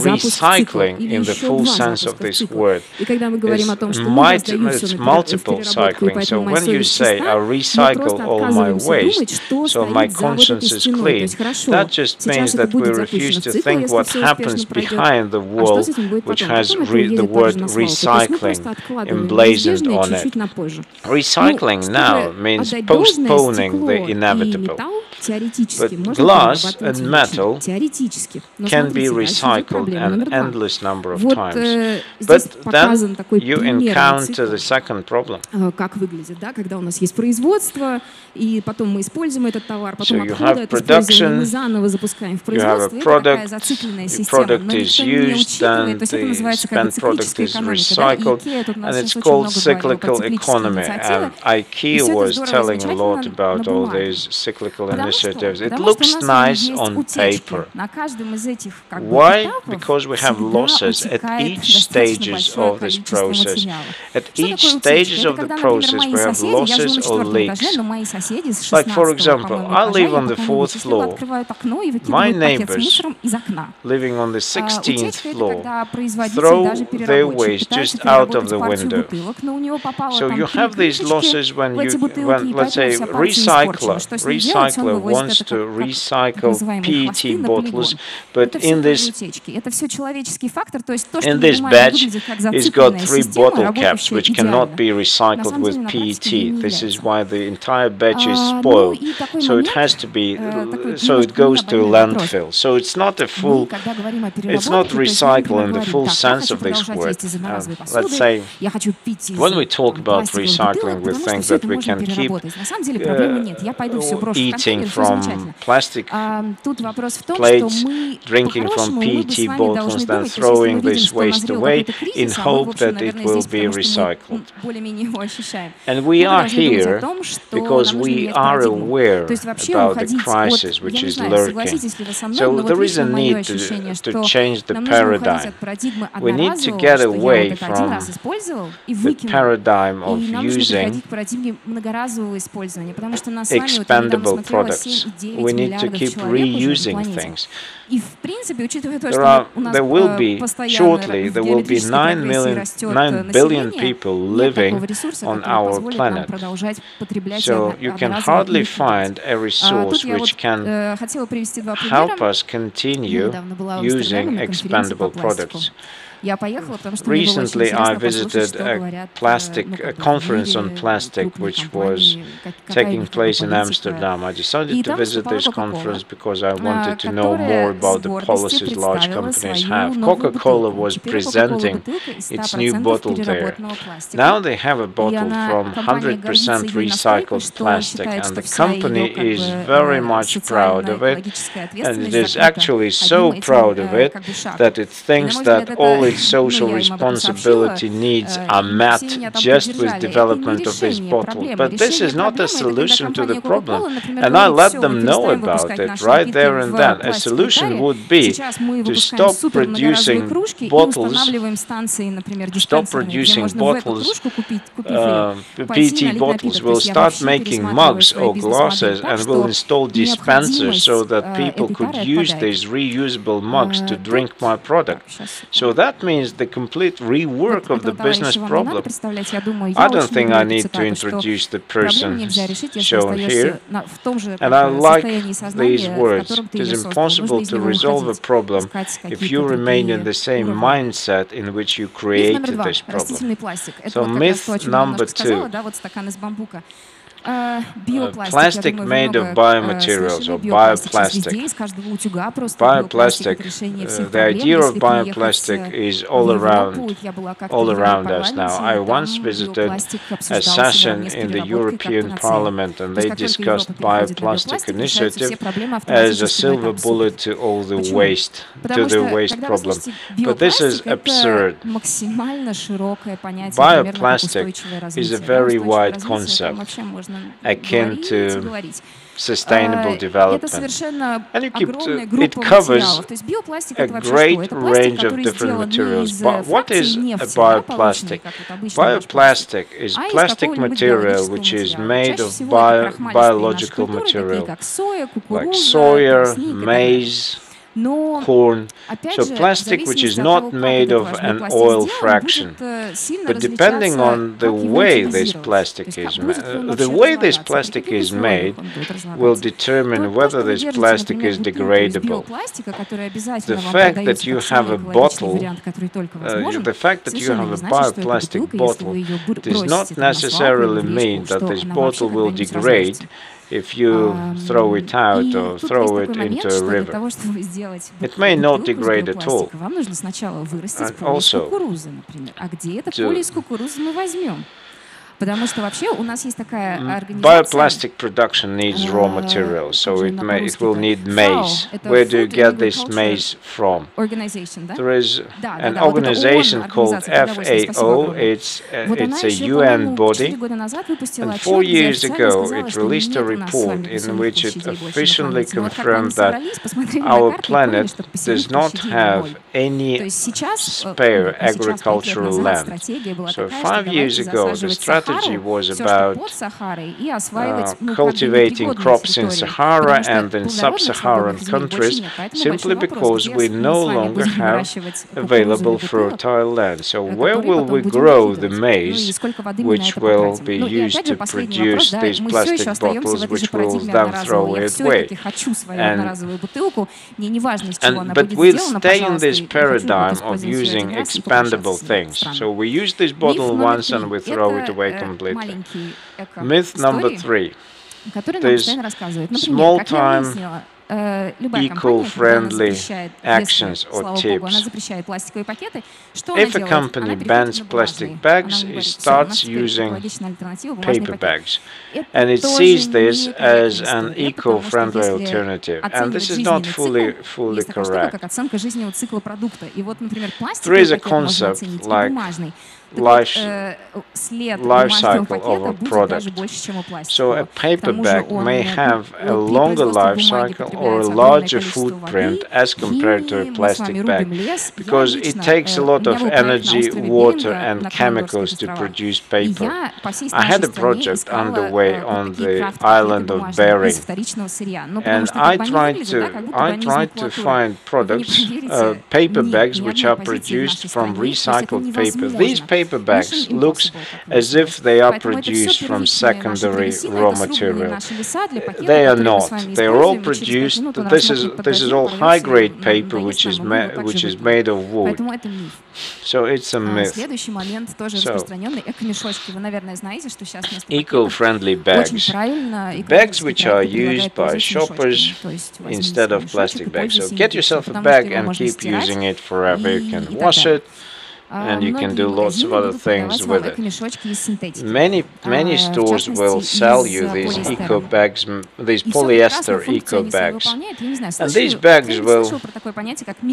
recycling in the full sense of this word. It's, it's multiple cycling. So when you say I recycle all my waste, so my conscience is clean, that just means that we refuse to think what happens behind the wall, which has re the word recycling emblazoned on it. Recycling now means postponing the inevitable. But glass and metal can be recycled an endless number of times. But then you encounter the second problem. So you have production, you have a product, the product is used, and the spent product is recycled, and it's called cyclical economy. And IKEA was telling a lot about all these cyclical initiatives. It looks nice on paper. Why? Because we have losses at each stages of this process. At each stages of the process, we have losses or leaks. Like, for example, I live on the fourth floor. My neighbors living on the sixteenth floor throw their waste just out of the window. So you have these losses when you, when, let's say, recycler, recycler wants to recycle P E T bottles, but in this, in this batch, it's got three bottle caps which cannot be recycled with P E T. This is why the entire batch is spoiled. So it has to be, so it goes to landfill. So it's not a full, it's not recycle in the full sense of this word. Uh, let's say, when we talk about recycling, we think that we can keep uh, eating from plastic plates, drinking from P E T bottles, then throwing this waste away in hope that it will be recycled. And we are here because we are aware about the crisis which is lurking. So there is a need to, to change the paradigm. We need to get away from the paradigm of using expendable products. We need to keep reusing things. И в принципе, учитывая то, что у нас постоянно геометрическая прогрессия растет население, нет такого ресурса, который позволит нам продолжать потреблять одноразовые продукты. Тут я вот хотела привести два примера. Недавно была в Амстердаме на конференции по пластику. Я поехала, потому что мне было очень интересно послушать, что говорят, ну, как бы, и крупные компании, какая их политика. И там выступала Coca-Cola, которая с гордостью представила свою новую бутылку. Теперь Coca-Cola бутылка из ста процентов переработанного пластика. И она, компания гордится ей настолько, что считает, что вся ее социальная экологическая ответственность закрыта одним этим шагом. Social responsibility needs are met just with development of this bottle. But this is not a solution to the problem, and I let them know about it right there and then. A solution would be to stop producing bottles, stop producing bottles, uh, P E T bottles. We'll start making mugs or glasses, and we'll install dispensers so that people could use these reusable mugs to drink my product. So that means the complete rework of the business problem. I don't think I need to introduce the person shown here, and I like these words. It is impossible to resolve a problem if you remain in the same mindset in which you created this problem. So myth number two. Uh, plastic made of biomaterials or bioplastic. Bioplastic, uh, the idea of bioplastic is all around, all around us now. I once visited a session in the European Parliament and they discussed bioplastic initiative as a silver bullet to all the waste, to the waste problem. But this is absurd. Bioplastic is a very wide concept, akin to sustainable development. And you keep to, it covers a great range of different materials. But what is a bioplastic? Bioplastic is plastic material which is made of bio, biological material, like soya, maize, corn. So plastic which is not made of an oil fraction, but depending on the way this plastic is uh, the way this plastic is made will determine whether this plastic is degradable. The fact that you have a bottle, uh, the fact that you have a bioplastic bottle does not necessarily mean that this bottle will degrade if you throw it out or throw it into a river. It may not degrade at all. And also, bioplastic production needs raw materials, so it, may, it will need maize. Where do you get this maize from? There is an organization called F A O, it's, uh, it's a U N body, and four years ago it released a report in which it officially confirmed that our planet does not have any spare agricultural land. So five years ago the strategy was about uh, cultivating crops in Sahara and in sub-Saharan countries simply because we no longer have available fertile land. So where will we grow the maize which will be used to produce these plastic bottles which will then throw it away? And, and, but we'll stay in this paradigm of using expandable things. So we use this bottle once and we throw it away completely. Myth number three. This small-time eco-friendly actions or tips. If a company bans plastic bags, it starts using paper bags, and it sees this as an eco-friendly alternative. And this is not fully, fully correct. There is a concept like Life, life cycle of a product. So a paper bag may have a longer life cycle or larger footprint as compared to a plastic bag, because it takes a lot of energy, water and chemicals to produce paper. I had a project underway on the island of Bering, and I tried to, I tried to find products, uh, paper bags which are produced from recycled paper. These paper bags look as if they are produced from secondary raw material. They are not. They are all produced. This is this is all high-grade paper, which is ma which is made of wood. So it's a myth. So, eco-friendly bags, bags which are used by shoppers instead of plastic bags. So get yourself a bag and keep using it forever. You can wash it, and you can do lots of other things with it. Many, many stores will sell you these eco bags, these polyester eco bags. And these bags will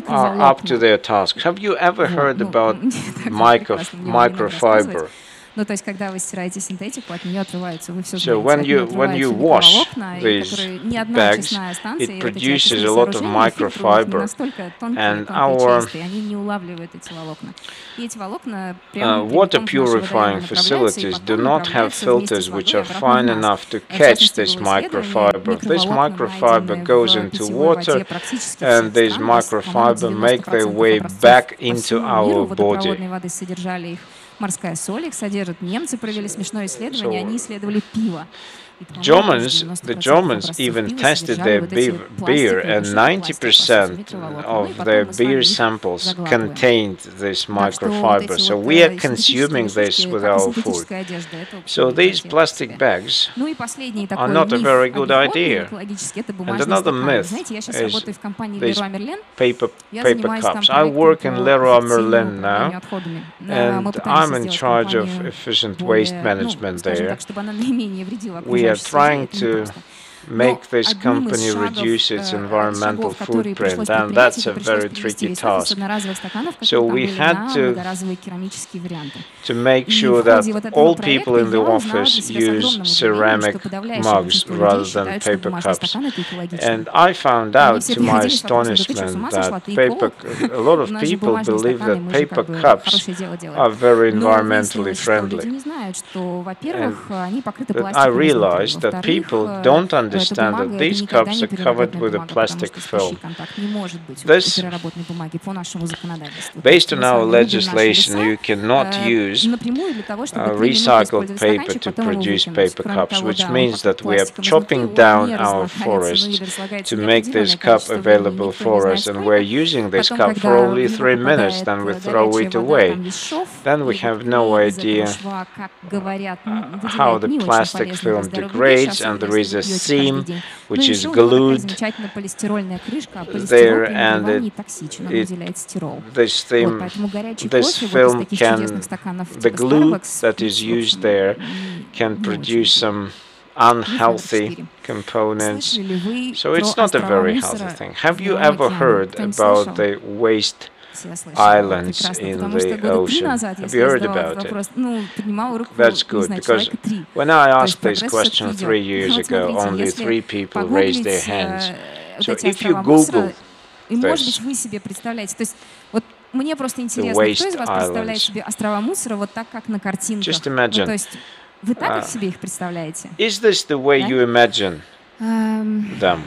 are up to their task. Have you ever heard about micro, microfiber? So when you when you wash these bags, it produces a lot of microfiber, and our uh, water purifying facilities do not have filters which are fine enough to catch this microfiber. This microfiber goes into water, and these microfiber make their way back into our body. Морская соль их содержит. Немцы провели смешное исследование, они исследовали пиво. Germans, the Germans even tested their beer, beer and ninety percent of their beer samples contained this microfiber. So we are consuming this with our food. So these plastic bags are not a very good idea. And another myth is these paper, paper cups. I work in Leroy Merlin now, and I'm in charge of efficient waste management there. We are trying to make this company reduce its environmental footprint, and that's a very tricky task. So we had to, to make sure that all people in the office use ceramic mugs rather than paper cups. And I found out, to my astonishment, that paper, a lot of people believe that paper cups are very environmentally friendly. And I realized that people don't understand understand that these cups are covered with a plastic film. This, based on our legislation, you cannot use uh, recycled paper to produce paper cups, which means that we are chopping down our forests to make this cup available for us, and we're using this cup for only three minutes, then we throw it away. Then we have no idea uh, how the plastic film degrades, and there is a sea which is glued there, and it, it, this, theme, this film can, the glue that is used there can produce some unhealthy components, so it's not a very healthy thing. Have you ever heard about the waste islands in the ocean? Have you heard about it? That's good, because when I asked this question three years ago, only three people raised their hands. So if you Google this, the waste islands, just imagine, uh, is this the way you imagine them?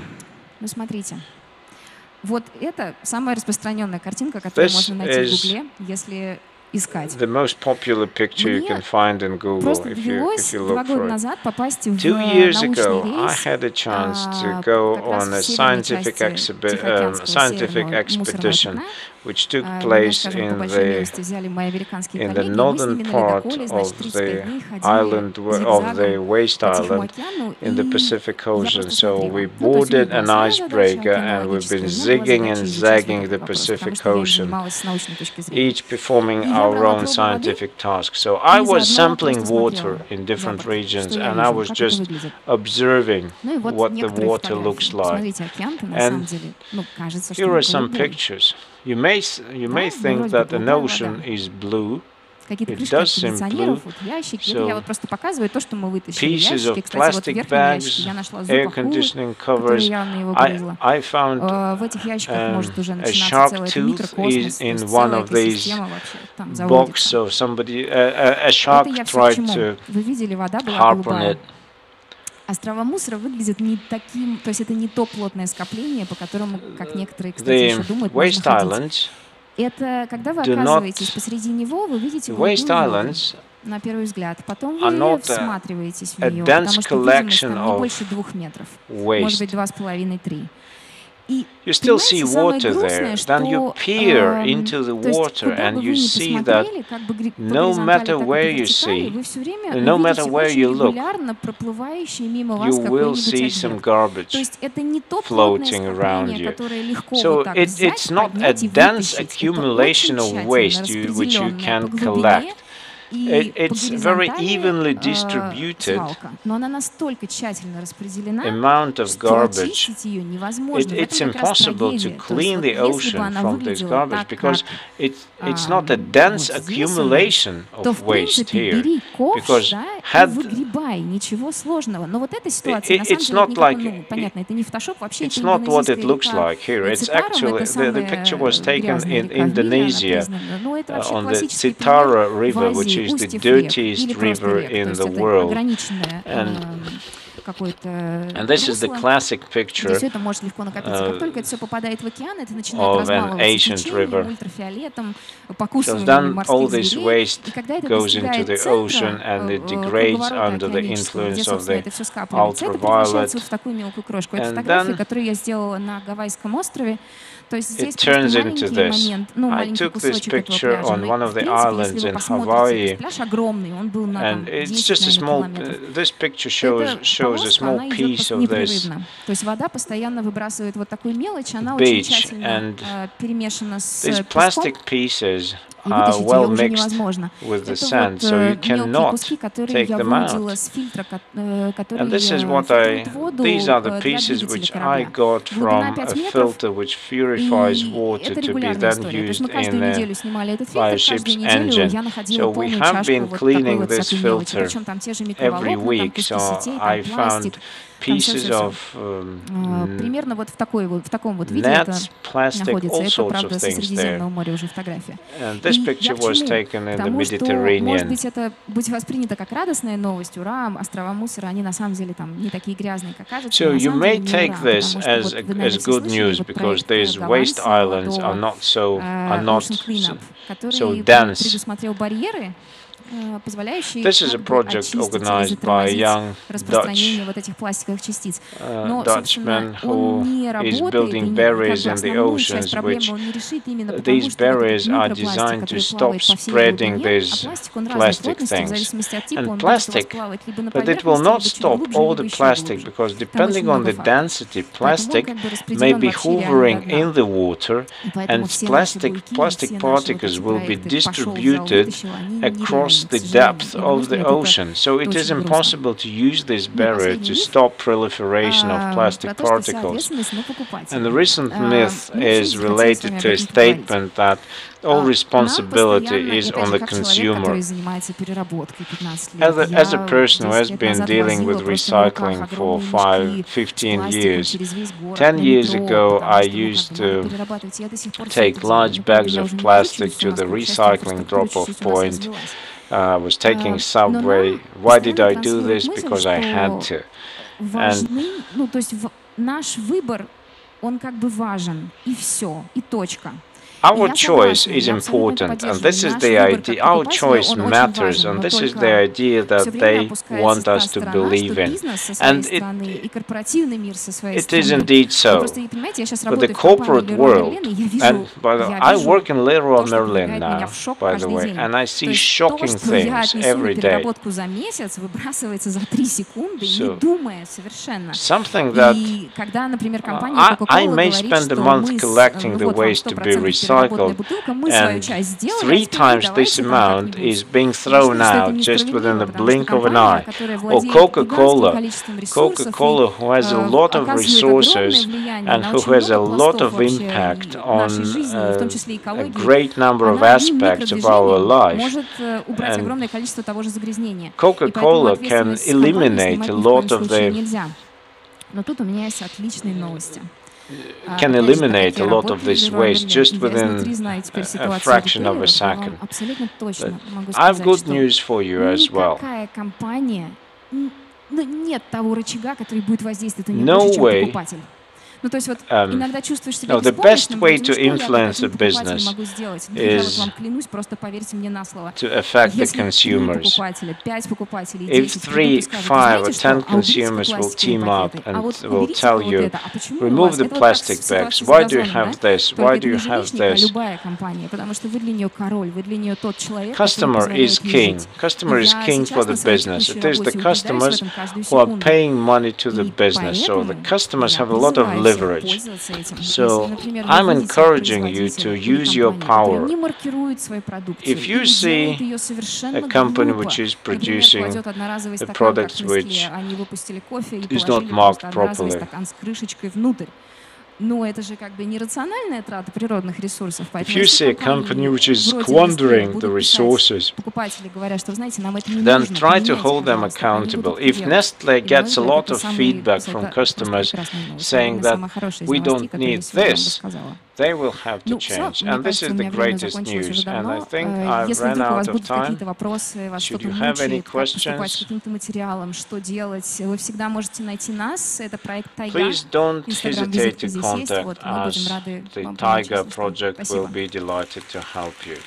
Вот это самая распространенная картинка, которую можно найти в Гугле, если искать. The most popular picture you can find in Google if you, if you look for it. Two years ago, I had a chance to go on a scientific, exhibi um, scientific expedition, which took place in the, in the northern part of the island, of the waste island in the Pacific Ocean. So we boarded an icebreaker, and we've been zigging and zagging the Pacific Ocean, each performing our own scientific task. So I was sampling water in different regions, and I was just observing what the water looks like. And here are some pictures. You may, you may think that an ocean is blue, какие-то крышки от кондиционеров, вот ящики. So, я вот просто показываю то, что мы вытащили. Ящики, кстати, вот верхние ящики я нашла зубохолы, которые я на его грызла. Uh, в этих ящиках um, может уже начинаться целый микрокосмос, целая экосистема вообще, там заводика. Это я все к чему. Вы видели, вода была голубая. Острова мусора выглядят не таким, то есть это не то плотное скопление, по которому, как некоторые, кстати, еще думают, можно ходить. Это когда вы оказываетесь посреди него, вы видите глубину на первый взгляд. Потом вы всматриваетесь в нее, потому что видимость там не больше двух метров, может быть, два с половиной, три. И, понимаете, самое грустное, что, то есть, куда бы вы ни посмотрели, как бы горизонтально, так и вертикально, вы все время увидите очень регулярно проплывающие мимо вас какой-нибудь объект. То есть это не то плотное скопление, которое легко вот так взять, поднять и вытащить. Это очень тщательно распределенное по глубине. It's very evenly distributed. Но она настолько тщательно распределена, что очистить ее невозможно. It's impossible to clean the ocean from this garbage because it's it's not a dense accumulation of waste here. Because had it's not like it's not what it looks like here. It's actually the, the picture was taken in Indonesia uh, on the Citara River, which is is the dirtiest river in the world, and, and this is the classic picture uh, of an ancient river. Because then all this waste goes into the ocean and it degrades under the influence of the ultraviolet, and then it turns into this. I took this picture on one of the islands in Hawaii, and it's just a small. Uh, this picture shows shows a small piece of this beach, and these plastic pieces are well mixed with the sand, so you cannot take them out. And this is what I. These are the pieces which I got from a filter which purifies water to be then used in the, by a ship's engine. So we have been cleaning this filter every week. So I found pieces of примерно вот в такой вот в таком вот виде находится. Это правда со Средиземного моря уже фотография. This picture was taken in the Mediterranean. Может быть, это будет воспринято как радостная новость. Ура, острова мусора, они на самом деле там не такие грязные, как кажется. So you may take this as as good news because these waste islands are not so are not so dense. This is a project organized by a young Dutch uh, Dutchman who is building barriers in the oceans, which these barriers are designed to stop spreading these plastic things. And plastic, but it will not stop all the plastic, because depending on the density, plastic may be hovering in the water, and plastic, plastic particles will be distributed across the depth of the ocean, so it is impossible to use this barrier to stop proliferation of plastic particles. And the recent myth is related to a statement that all responsibility is on the consumer. As a, as a person who has been dealing with recycling for five, fifteen years, ten years ago I used to take large bags of plastic to the recycling drop-off point. Uh, I was taking subway. Why did I do this? Because I had to. And our choice is important, and this is the idea. Our choice matters, and this is the idea that they want us to believe in. And it, it is indeed so. But the corporate world, and by the way, I work in Leroy Merlin now, by the way, and I see shocking things every day. So, something that uh, I, I may spend a month collecting the waste to be recycled. recycled, and three times this amount is being thrown out just within the blink of an eye. Or Coca-Cola, Coca-Cola, who has a lot of resources and who has a lot of impact on uh, a great number of aspects of our life, and Coca-Cola can eliminate a lot of the can eliminate a lot of this waste just within a fraction of a second. But I have good news for you as well. No way. Um, no, the best way to influence a business is to affect the consumers. If three, five, or ten consumers will team up and will tell you, remove the plastic bags, why do you have this, why do you have this? Customer is king. Customer is king for the business. It is the customers who are paying money to the business, so the customers have a lot of living. Leverage. So I'm encouraging you to use your power. If you see a company which is producing a product which is not marked properly, if you see a company which is squandering the resources, then try to hold them accountable. If Nestlé gets a lot of feedback from customers saying that we don't need this, they will have to change. And this is the greatest news. And I think I've run out of time. Should you have any questions, please don't hesitate to contact us. The Tiger Project will be delighted to help you.